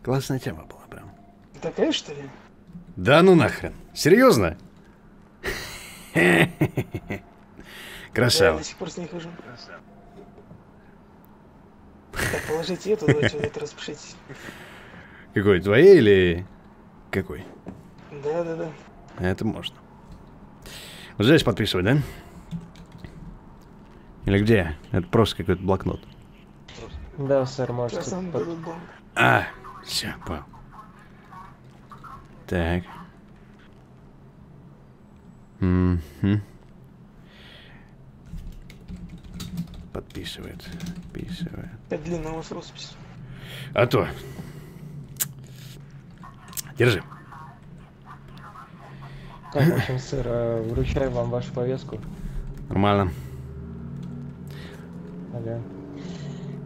Классная тема была прям. Такая, что ли? Да ну нахрен. Серьезно? Красава. Я до сих пор с ней хожу. Так, положите эту, давайте вот это распишитесь. Какой, твоей или какой? Да, да, да. Это можно. Вот здесь подписывать, да? Или где? Это просто какой-то блокнот. Да, сэр, можно. Под... А, все, понял. Так. Угу. Подписывает. Подписывает. Это длинная у вас роспись. А то. Держи. Так, в общем, сэр, вручаю вам вашу повестку. Нормально. Ага.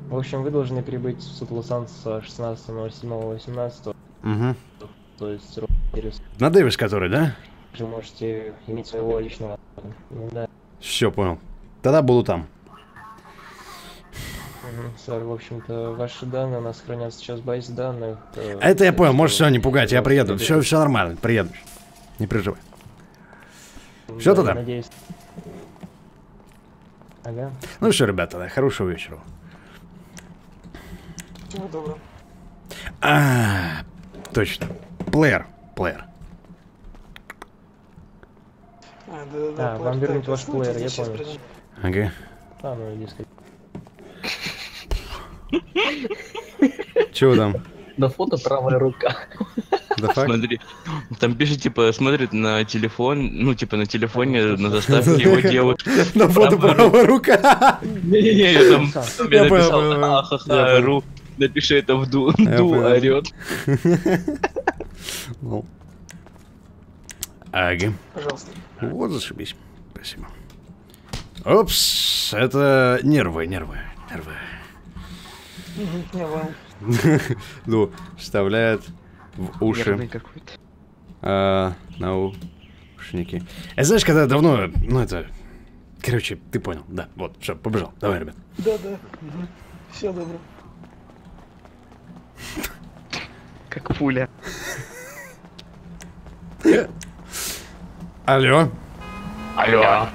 В общем, вы должны прибыть в суд Лос-Сантоса шестнадцатого ноль седьмого восемнадцатого. Угу. То есть срок через... На Дэвис который, да? Вы можете иметь своего личного... Да. Все, понял. Тогда буду там. Сэр, в общем-то, ваши данные у нас хранятся сейчас в базе данных. Это я понял, можешь все не пугать, я приеду. Все, все нормально, приеду. Не переживай. Все тогда? Надеюсь. Ага. Ну все, ребята, хорошего вечера. Всего доброго. А, точно. Плеер, плеер. А, вам вернут ваш плеер, я понял. Ага. А, ну иди сходи. Чего там? На фото правая рука. Смотри, там пишет, типа, смотрит на телефон, ну, типа, на телефоне, на заставке его девушка. На фото правая рука. Не-не-не, я там написал, ахаха, ру, напиши это в ду, ду орёт. Аги. Пожалуйста. Вот, зашибись. Спасибо. Опс, это нервы, нервы, нервы. Ну, вставляют в уши. А, наушники. А знаешь, когда давно, ну это, короче, ты понял, да, вот, все, побежал, давай, ребят. Да, да, угу. Все добро. Как пуля. Алло. Алло.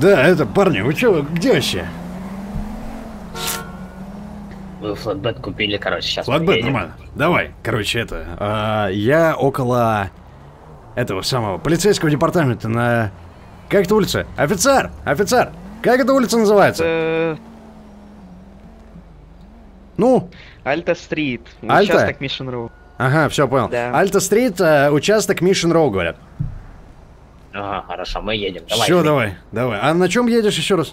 Да, это, парни, вы чё, где вообще? Вы флотбет купили, короче, сейчас флотбет, нормально. Давай, короче, это... А, я около... этого самого полицейского департамента на... Как это улица? Офицер! Офицер! Как эта улица называется? Ну? Альта-стрит. Участок Мишен-Роу. Ага, все понял. Альта-стрит, участок Мишен-Роу, говорят. Ага, хорошо, мы едем. Все, давай, давай. А на чем едешь еще раз?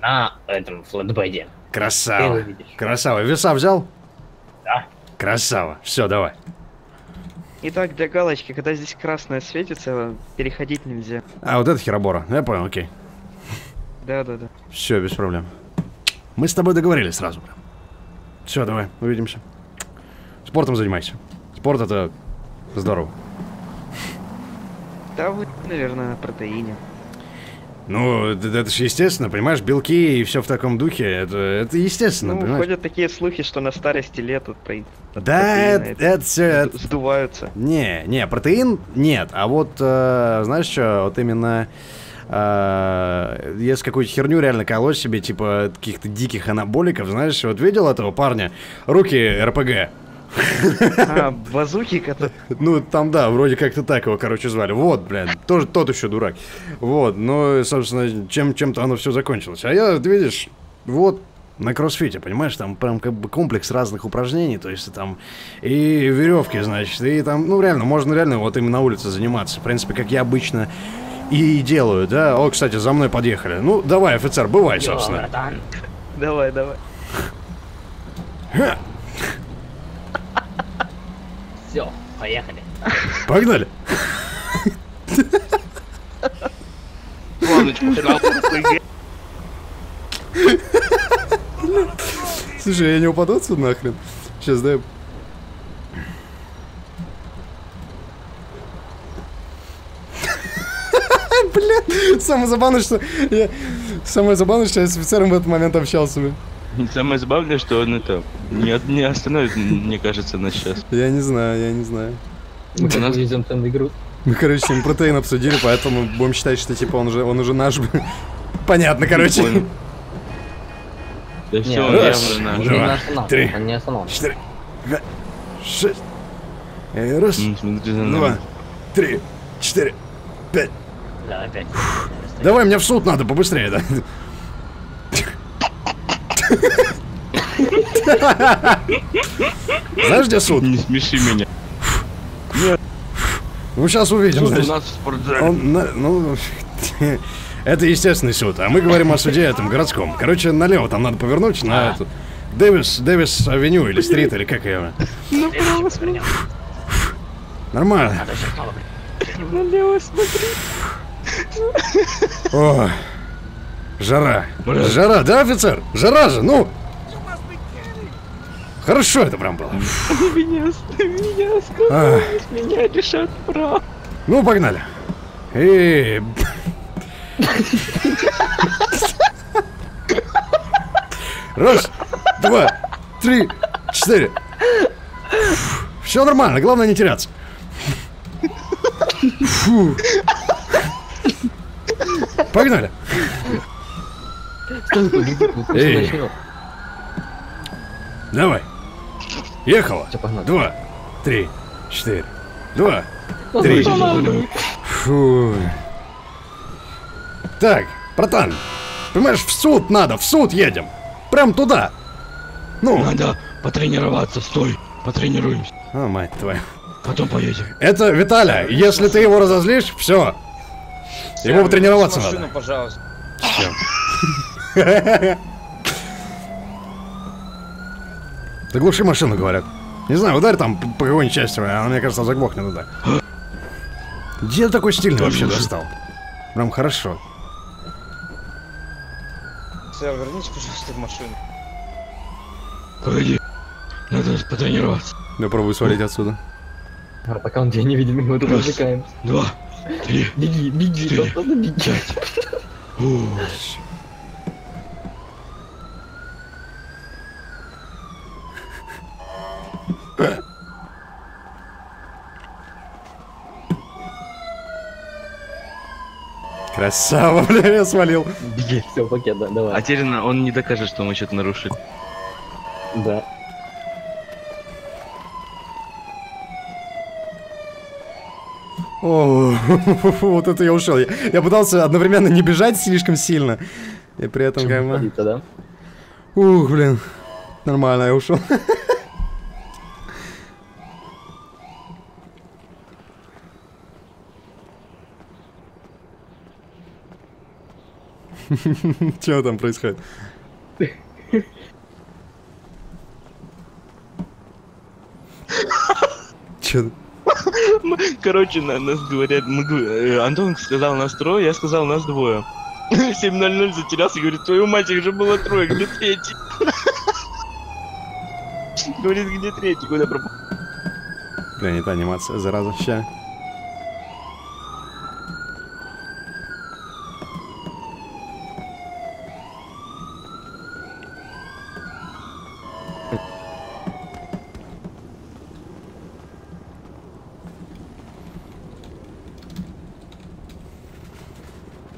На этом флотбеде. Красава. Красава. Веса взял? Да. Красава. Все, давай. Итак, для галочки, когда здесь красное светится, переходить нельзя. А, вот это херобора. Я понял, окей. Да-да-да. Все, без проблем. Мы с тобой договорились сразу. Все, давай, увидимся. Спортом занимайся. Спорт — это здорово. Да, вы, наверное, на протеине. Ну, это, это же естественно, понимаешь, белки и все в таком духе, это, это естественно, ну, понимаешь? Ходят такие слухи, что на старости лет от, от да, это, это, это все... Это... Сдуваются. Не, не, протеин нет, а вот, э, знаешь что, вот именно... Uh, если какую-то херню реально колоть себе, типа каких-то диких анаболиков, знаешь, вот видел этого парня? Руки РПГ. А, базуки как-то. Ну, там, да, вроде как-то так его, короче, звали. Вот, блин, тоже тот еще дурак. Вот, ну, собственно, чем, чем-то оно все закончилось. А я, ты видишь, вот... На кроссфите, понимаешь, там прям как бы комплекс разных упражнений, то есть там и веревки, значит, и там, ну реально, можно реально вот им на улице заниматься, в принципе, как я обычно и делаю, да. О, кстати, за мной подъехали. Ну, давай, офицер, бывай, собственно. Йо, братан. Давай, давай. Все, поехали. Погнали. Слушай, я не упаду отсюда нахрен. Сейчас дай. Блин, самое забавное, что я... Самое забавное, что я с офицером в этот момент общался. Самое забавное, что он это... Не остановит, мне кажется, нас сейчас. Я не знаю, я не знаю. Мы нас везем там игру. Мы, короче, им протеин обсудили, поэтому будем считать, что типа он уже, он уже наш. Понятно, короче. Да все, он явно наш. Три, четыре, пять, шесть. Раз, два, три, четыре, пять. Да, опять. Давай, мне в суд надо побыстрее, да? Знаешь, где суд? Не смеши меня. Нет. Ну, сейчас увидим. Суд у нас в спортзале. Ну, это естественный суд, а мы говорим о суде этом городском. Короче, налево там надо повернуть на эту Дэвис, Дэвис авеню или стрит, или как ее. Направо смотри. Нормально. Налево смотри. О, жара. Жара, да, офицер? Жара же, ну! Хорошо это прям было. Меня, меня, а. Меня лишат прав. Ну, погнали. И... Раз, два, три, четыре. Все нормально, главное не теряться. Фу. Погнали. Эй. Давай. Ехала. Два, три, четыре. Два, три. Фу. Так, братан, понимаешь, в суд надо, в суд едем. Прям туда. Ну. Надо потренироваться, стой, потренируемся. О, мать твою. Потом поедем. Это Виталя, если ты его разозлишь, все. Ему потренироваться надо. Машину, пожалуйста. Все. Ты глуши машину, говорят. Не знаю, ударь там по какой-нибудь части, она, мне кажется, заглохнет туда. Где такой стильный вообще достал? Прям хорошо. Сэр, вернись, пожалуйста, в машину. Погоди, надо потренироваться. Я пробую свалить отсюда. А пока он тебя не видит, мы тут развлекаемся. Два, три, беги, беги, четыре, надо бегать. Красава, бля, я свалил. Блин, все, пакет, да, давай. А теперь он не докажет, что мы что-то нарушили. Да. О, вот это я ушел. Я, я пытался одновременно не бежать слишком сильно. И при этом как да? Ух, блин. Нормально, я ушел. Чего там происходит? Че? Короче, на нас говорят, мы... Антон сказал нас трое, я сказал нас двое. семь ноль ноль затерялся и говорит, твою мать, их же было трое, где третий? Говорит, где третий, куда пропал? Бля, не та анимация, зараза, ща.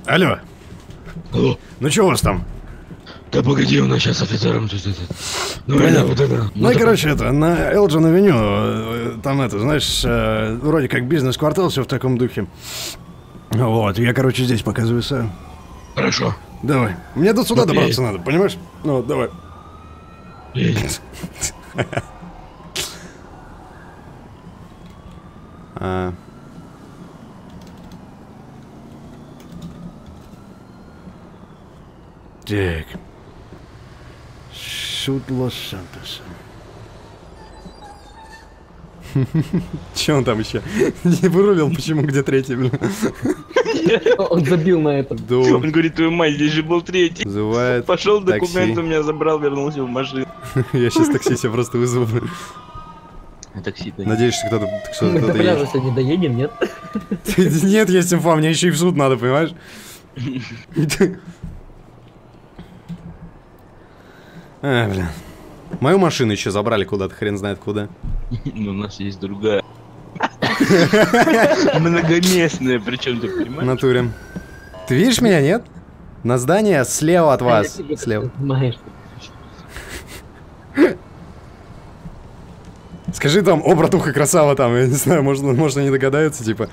Алло. Алло. Ну что у вас там? Да погоди, у нас сейчас офицером. Ну, Блин, вот это, ну вот и короче это, на Элджин-авеню, там это, знаешь, вроде как бизнес-квартал, все в таком духе. Вот, я короче здесь показываю сам. Хорошо. Давай. Мне до сюда ну, добраться надо, понимаешь? Ну вот, давай. а. Так. Суд Лос-Сантоса. Че он там еще? Не вырулил, почему где третий, блин? Он забил на этом. Он говорит, твою мать, здесь же был третий. Называет. Пошел документ, у меня забрал, вернулся в машину. Я сейчас такси себе просто вызову. Надеюсь, что кто-то кто-то. Мы до пляжа сегодня доедем, нет? Нет, я симфа, мне еще и в суд надо, понимаешь? А, блин. Мою машину еще забрали куда-то, хрен знает куда. Ну, у нас есть другая. Многоместная, причем ты понимаешь? В натуре. Ты видишь меня, нет? На здание слева от вас. Слева. Скажи там, о, братуха, красава там. Я не знаю, можно, можно не догадаются, типа.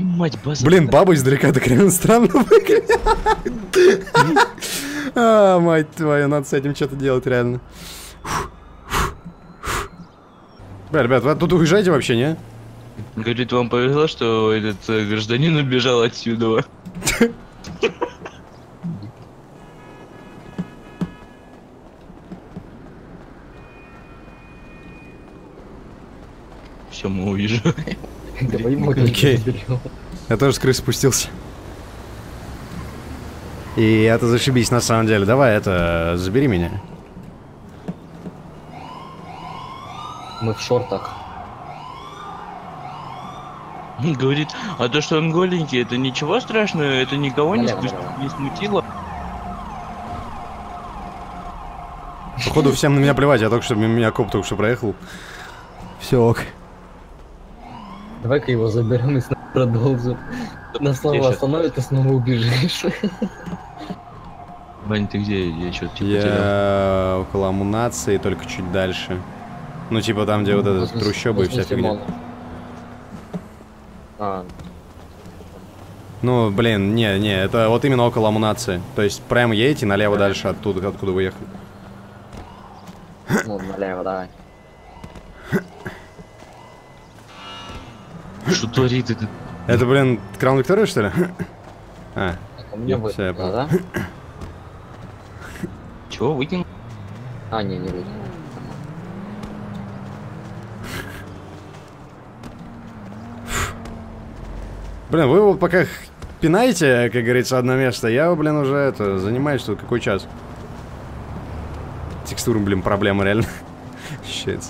Мать, база, блин, баба издалека так реально странно выглядит. А, мать твою, надо с этим что-то делать, реально. Бля, ребят, вы тут уезжаете вообще, не? Говорит, вам повезло, что этот гражданин убежал отсюда. Все, мы уезжаем. Окей. Я тоже с крыши спустился. И это зашибись на самом деле. Давай это, забери меня. Мы в шортах. Говорит, а то, что он голенький, это ничего страшного, это никого не смутило. Походу всем на меня плевать, я только что меня коп только что проехал. Все ок. Давай-ка его заберем и снова продолжим. На слово остановит и снова убежишь. Вань, ты где? Я что-то типа я около амунации, только чуть дальше. Ну типа там, где ну, вот этот трущобы и вся фигня. А. Ну блин, не, не, это вот именно около амунации. То есть прям едете налево да. Дальше оттуда, откуда вы ехали. Ну налево, давай. Что творит это? Это, блин, Краун Виктория, что ли? А, у меня нет, выкинуло, да? Чего, выкинул? А, не, не выкинул. Блин, вы вот пока пинаете, как говорится, одно место. Я, блин, уже это, занимаюсь тут какой час. Текстуры, блин, проблема реально. Щит.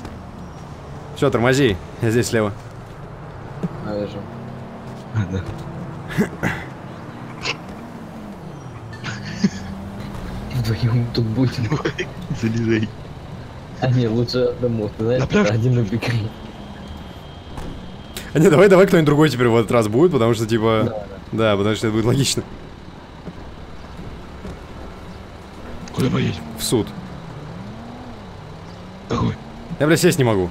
Все, тормози, я здесь слева. Вдвоем тут будем. Залезай. А не, лучше одному, ты знаешь, да, один убегает. А не, давай, давай кто-нибудь другой теперь в этот раз будет, потому что типа... Да, да. Да, потому что это будет логично. Куда поедем? В суд. Какой? Я, бля, сесть не могу.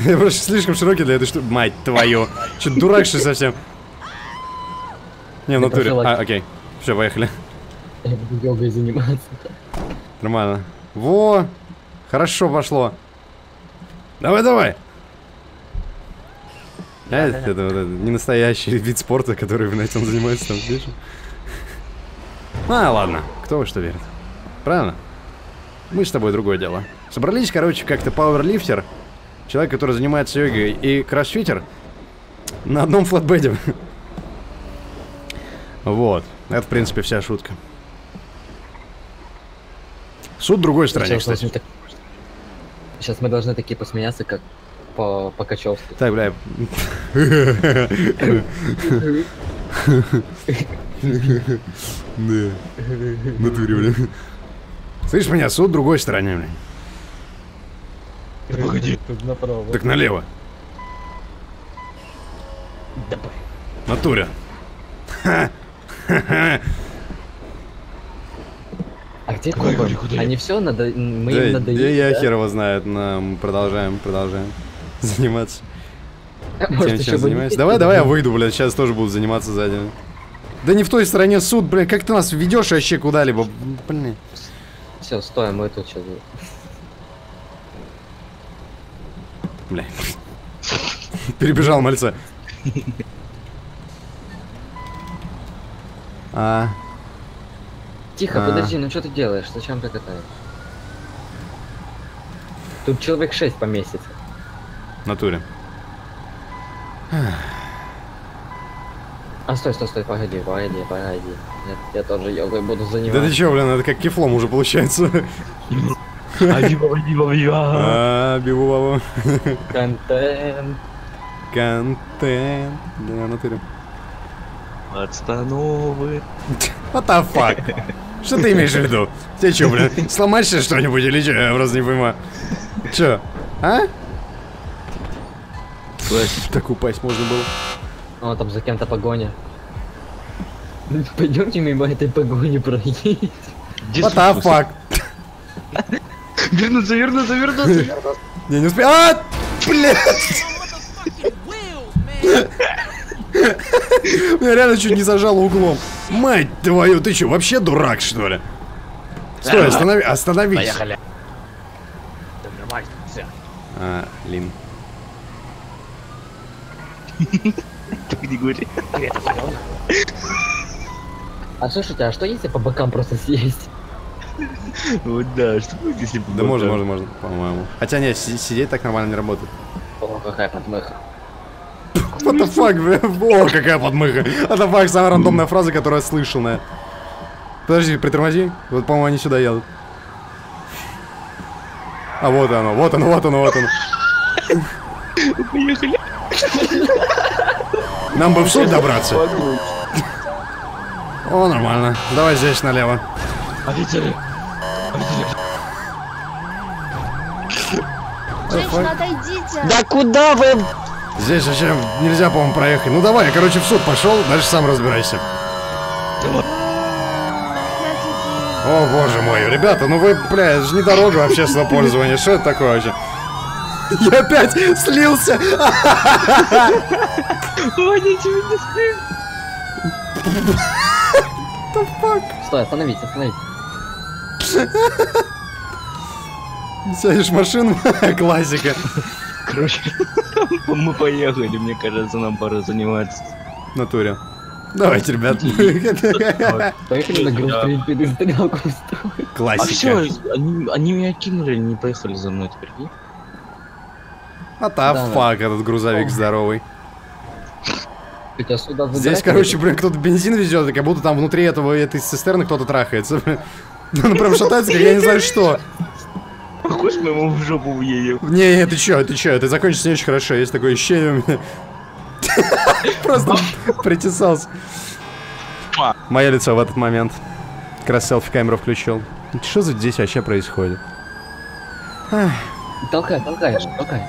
Я просто слишком широкий для этой штуки. Мать твою. Че, дурак, что совсем? Не, в натуре. А, окей. Все, поехали. Я буду йогой заниматься. Нормально. Во! Хорошо пошло. Давай, давай! Да, это, да, это, да. Это, это не настоящий вид спорта, который, знаете, он занимается там, видишь? А, ладно. Кто во что верит. Правильно? Мы с тобой другое дело. Собрались, короче, как-то пауэрлифтер, человек, который занимается йогой, и кроссфитер на одном флатбеде. Вот. Это, в принципе, вся шутка. Суд в другой стране, сейчас, кстати. Так... Сейчас мы должны такие посмеяться, как по, по качевству. Так, бля. Да. Натуре, бля. Слышь меня, суд в другой стороне, бля. Да погоди. Тут направо. Так налево. Давай. Натуре. А где Куба? Они все надо... Мы да, им надоели, да? Я хер его знает, но мы продолжаем, продолжаем заниматься. А может, чем занимаешься? Давай, давай я выйду, блядь, сейчас тоже будут заниматься сзади. Да не в той стороне суд, блядь, как ты нас ведешь вообще куда-либо, блин. Все, стой, мы тут сейчас... Бля. Перебежал мальца. А... Тихо, а... подожди, ну что ты делаешь? Зачем ты катаешь? Тут человек шесть поместится. В натуре. А стой, стой, стой, погоди, погоди, погоди. Я, я тоже йогой буду заниматься. Да ты чё, блин, это как кефлом уже получается. Абибабабаба. Контент. Контент. Да, в натуре. Отстановы. What the fuck? Что ты имеешь в виду? Тебе что, блин, сломать что-нибудь или что? Я просто не понимаю. Че? А? Так упасть можно было. О, там за кем-то погоня. Пойдемте мимо этой погони проедем. What the fuck? Вернуться, вернуться, вернуться. Я не успел. А! Блять! Меня реально чуть не зажало углом. Мать твою, ты чё, вообще дурак, что ли? Стой, останови, остановись. Поехали. А, Лин. Так не говори. А слушайте, а что если по бокам просто съесть? Вот да, что будет, если по бокам? Да можно, можно, можно, по-моему. Хотя нет, сидеть так нормально не работает. О, какая подмыха. What the fuck, бля? О, какая подмыха. What the fuck, самая рандомная фраза, которую я слышал, на. Подожди, притормози. Вот, по-моему, они сюда едут. А вот оно, вот оно, вот оно, вот оно. Поехали. Нам бы в суд добраться. О, нормально. Давай здесь налево. Офицеры. Женщина, отойдите. Да куда вы... Здесь зачем нельзя, по-моему, проехать. Ну давай, я, короче, в суд пошел, дальше сам разбирайся. О боже мой, ребята, ну вы, бля, это же не дорога общественного пользования. Что это такое вообще? Я опять слился. Стой, остановись, остановись. Сядешь в машину? Классика. Короче, мы поехали, мне кажется, нам пора заниматься. В натуре. Давайте, ребят. Поехали на грунт перестрелку устроить. Классика. А все, они меня кинули, не поехали за мной теперь. А та фак, этот грузовик здоровый. Здесь, короче, блин, кто-то бензин везет, и как будто там внутри этого этой цистерны кто-то трахается. Он прям шатается, как я не знаю что. Похож, мы ему в жопу уедем. Не, не, ты чё, ты чё, ты закончишь не очень хорошо, есть такое ощущение у меня. Просто притесался. Мое лицо в этот момент. Как раз селфи-камеру включил. Что здесь вообще происходит? Толкай, толкай, толкай.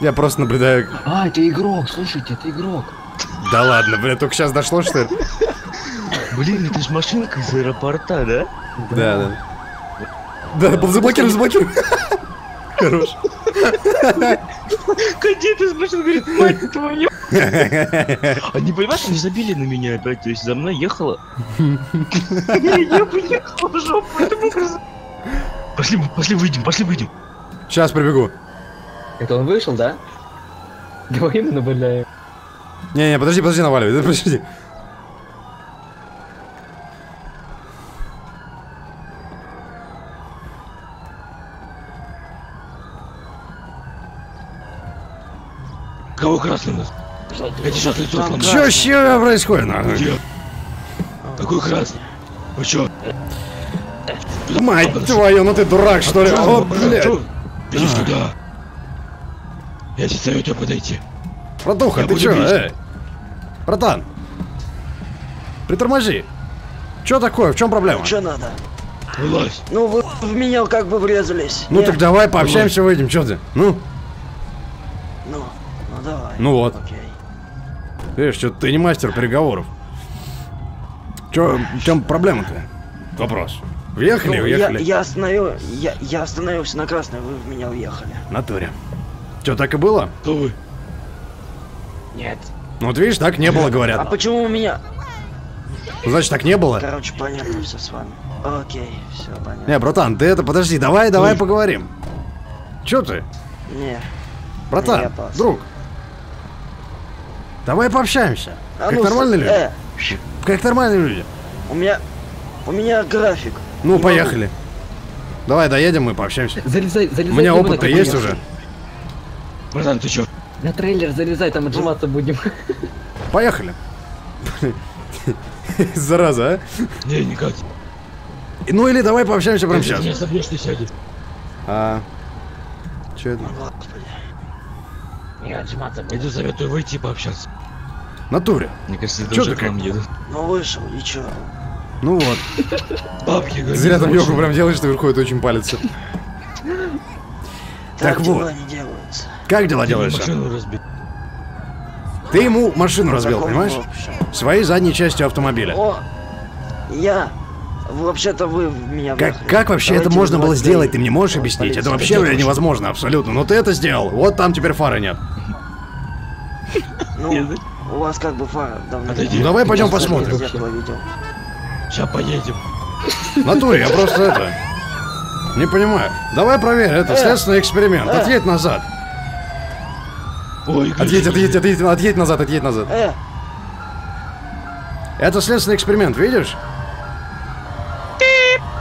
Я просто наблюдаю. А, это игрок, слушайте, это игрок. Да ладно, блин, только сейчас дошло, что ли? Блин, это ж машинка из аэропорта, да? Да, да. Да, был заблокирован, заблокирован. Хорош. Кадет из машины говорит, мать твою. Они, понимаешь, они забили на меня опять, то есть за мной ехала. Я поехал в жопу, это образом. Пошли, пошли выйдем, пошли выйдем. Сейчас прибегу. Это он вышел, да? Давай ему набавляем. Не-не, подожди, подожди, наваливай, подожди. Кого красный у нас? Это сейчас лицо сломано. Чё, чё происходит? Какой красный? Вы чё? Мать твою, ну ты дурак, что ли? О, блядь. Иди сюда. Я тебе советую подойти. Братуха, ты чё, эй? Братан, приторможи. Чё такое, в чем проблема? Чё надо? Вылазь. Ну вы в меня как бы врезались. Ну так давай пообщаемся, выйдем, чё ты? Ну? Ну, ну давай. Ну вот. Видишь, что ты не мастер переговоров. Чё, в чем проблема-то? Вопрос. Въехали, уехали? Я остановил, я остановился на красной, вы в меня уехали. В натуре. Чё, так и было? Кто вы? Нет. Ну вот видишь, так не было, говорят. А почему у меня? Значит, так не было? Короче, понятно все с вами. Окей, все понятно. Не, братан, ты это, подожди, давай, давай поговорим. Чё ты? Не. Братан, друг. Давай пообщаемся. А как ну, нормальные э. люди? Как нормальные люди? У меня, у меня график. Ну, не поехали. Могу. Давай, доедем мы пообщаемся. Залезай, залезай. У меня опыт-то есть уже. Братан, ты чё? На трейлер залезай, там отжиматься будем. Поехали. Зараза, а? Не, никак. Ну или давай пообщаемся прямо сейчас. Сейчас собьешь, ты сядешь. А... Чё это? Не отжиматься будем. Иду советую выйти и пообщаться. Натуре. Мне кажется, это уже к нам едут. Ну вышел, и чё? Ну вот. Бабки, говорю. Зря там ёлку прям делаешь, что вверху это очень палится. Так вот. Как дела делаешь? Ты ему машину разбил, понимаешь? Своей задней частью автомобиля. О, я... Вообще-то вы меня... Как, как вообще это можно было сделать? Ты мне можешь объяснить? Это вообще невозможно, абсолютно. Но ты это сделал. Вот там теперь фары нет. Ну, у вас как бы фара давно... Ну давай пойдем посмотрим. Сейчас поедем. В натуре, я просто это... Не понимаю. Давай проверь, это следственный эксперимент. Отъедь назад. Ой, отъедь, отъедь, отъедь, отъедь назад, отъедь назад. Э. Это следственный эксперимент, видишь?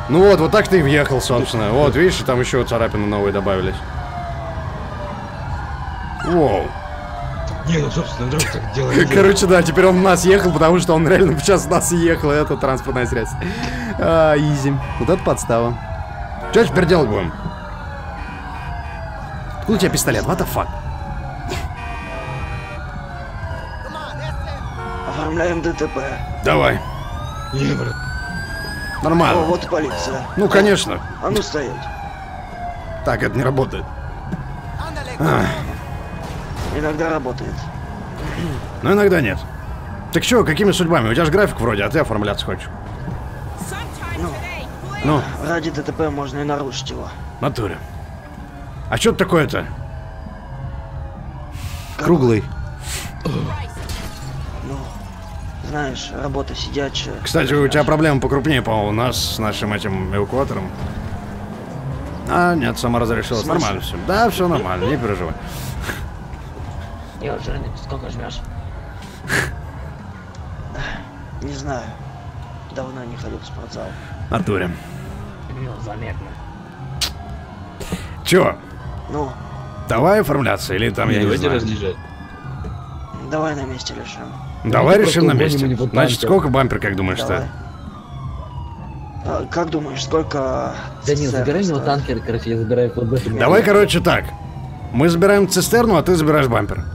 Ну вот, вот так ты и въехал, собственно. Вот, видишь, там еще царапины новые добавились. Воу. Не, ну, собственно, друг так делает. Короче, да, теперь он в нас ехал, потому что он реально сейчас в нас ехал, и это транспортное средство. А, изи. Вот это подстава. Что теперь делать будем? Откуда у тебя пистолет? What the fuck? Оформляем ДТП. Давай. Не, брат. Нормально. О, вот полиция. Ну, конечно. А ну стоит. Так, это не работает. А. Иногда работает. Ну, иногда нет. Так что, какими судьбами? У тебя же график вроде, а ты оформляться хочешь. Ну, ну. Ради ДТП можно и нарушить его. В натуре. А что такое-то? Круглый. Знаешь, работа сидячая. Кстати, у тебя проблема покрупнее, по-моему, у нас с нашим этим эвакуатором. А, нет, сама разрешилась. Нормально все. Да, все нормально, не переживай. Я уже сколько жмешь? Не знаю. Давно не ходил в спортзал. Натуре. Ну, заметно. Чё? Ну. Давай оформляться, или там я не знаю. Давай на месте решим. Давай решим на месте. Значит, сколько бампер, как думаешь, что? А, как думаешь, сколько... Да не, забирай его танкер, короче, я забираю плодбэк. Давай, короче, так. Мы забираем цистерну, а ты забираешь бампер.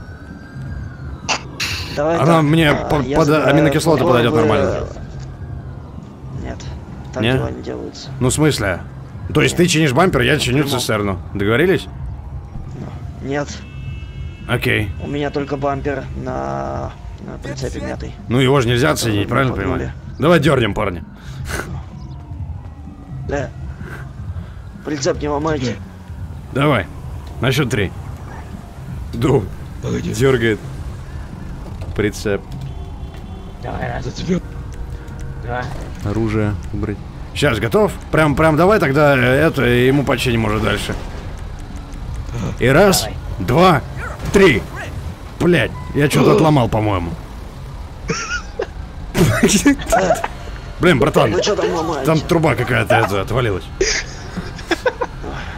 Давай, она так. мне а, под забираю... аминокислоты подойдет бы... нормально. Нет, так Нет? дела не делаются. Ну, в смысле? То есть ты чинишь бампер, я чиню цистерну. Договорились? Нет. Окей. У меня только бампер на, на прицепе мятый. Ну его же нельзя оценить, правильно понимаю? Давай дернем, парни. Да. Прицеп не ломайте. Давай. На счет три. Ду. Погоди. Дергает. Прицеп. Давай, раз. Два. Оружие убрать. Сейчас, готов? Прям, прям давай тогда это, ему починим уже дальше. И раз, давай. Два, три. Блять, я что-то отломал, по-моему. Блин, братан, там труба какая-то отвалилась.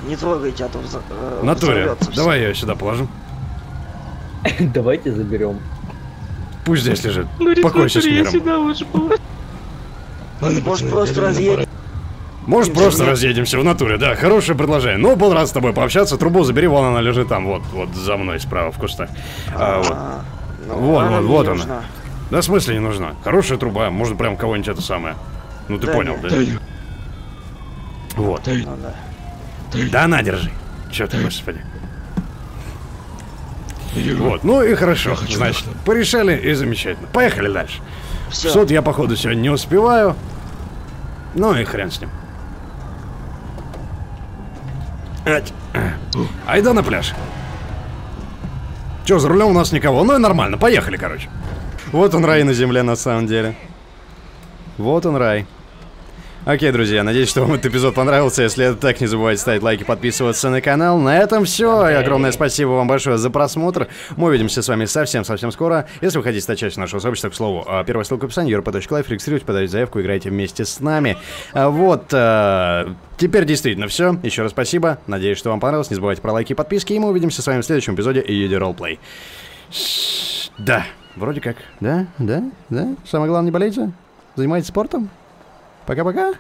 Не трогайте, а то в натуре. Давай ее сюда положим. Давайте заберем. Пусть здесь лежит. Покойся с миром. Может просто разъедем. Может просто разъедемся в натуре, да, хорошее предложение. Ну, был рад с тобой пообщаться, трубу забери, вон она лежит там, вот, вот за мной справа в кустах. А, вот, вот, вот, вот она. Да, в смысле не нужна. Хорошая труба, можно прям кого-нибудь это самое. Ну ты понял, да? Вот. Да, на, держи. Че ты, господи. Вот, ну и хорошо, значит, порешали и замечательно. Поехали дальше. Все. В суд я, походу, сегодня не успеваю. Ну и хрен с ним. Ать. Айда на пляж. Че, за рулем у нас никого? Ну и нормально, поехали, короче. Вот он рай на земле, на самом деле. Вот он рай. Окей, друзья, надеюсь, что вам этот эпизод понравился. Если это так, не забывайте ставить лайки, подписываться на канал. На этом все. И огромное спасибо вам большое за просмотр. Мы увидимся с вами совсем-совсем скоро. Если вы хотите стать частью нашего сообщества, к слову, первая ссылка в описании, й р п точка лайф, регистрируйтесь, подайте заявку, играйте вместе с нами. Вот, теперь действительно все. Еще раз спасибо. Надеюсь, что вам понравилось. Не забывайте про лайки и подписки. И мы увидимся с вами в следующем эпизоде й д ди дой роллплей. Да, вроде как. Да, да, да. Самое главное, не болейте. Занимайтесь спортом. Пока-пока.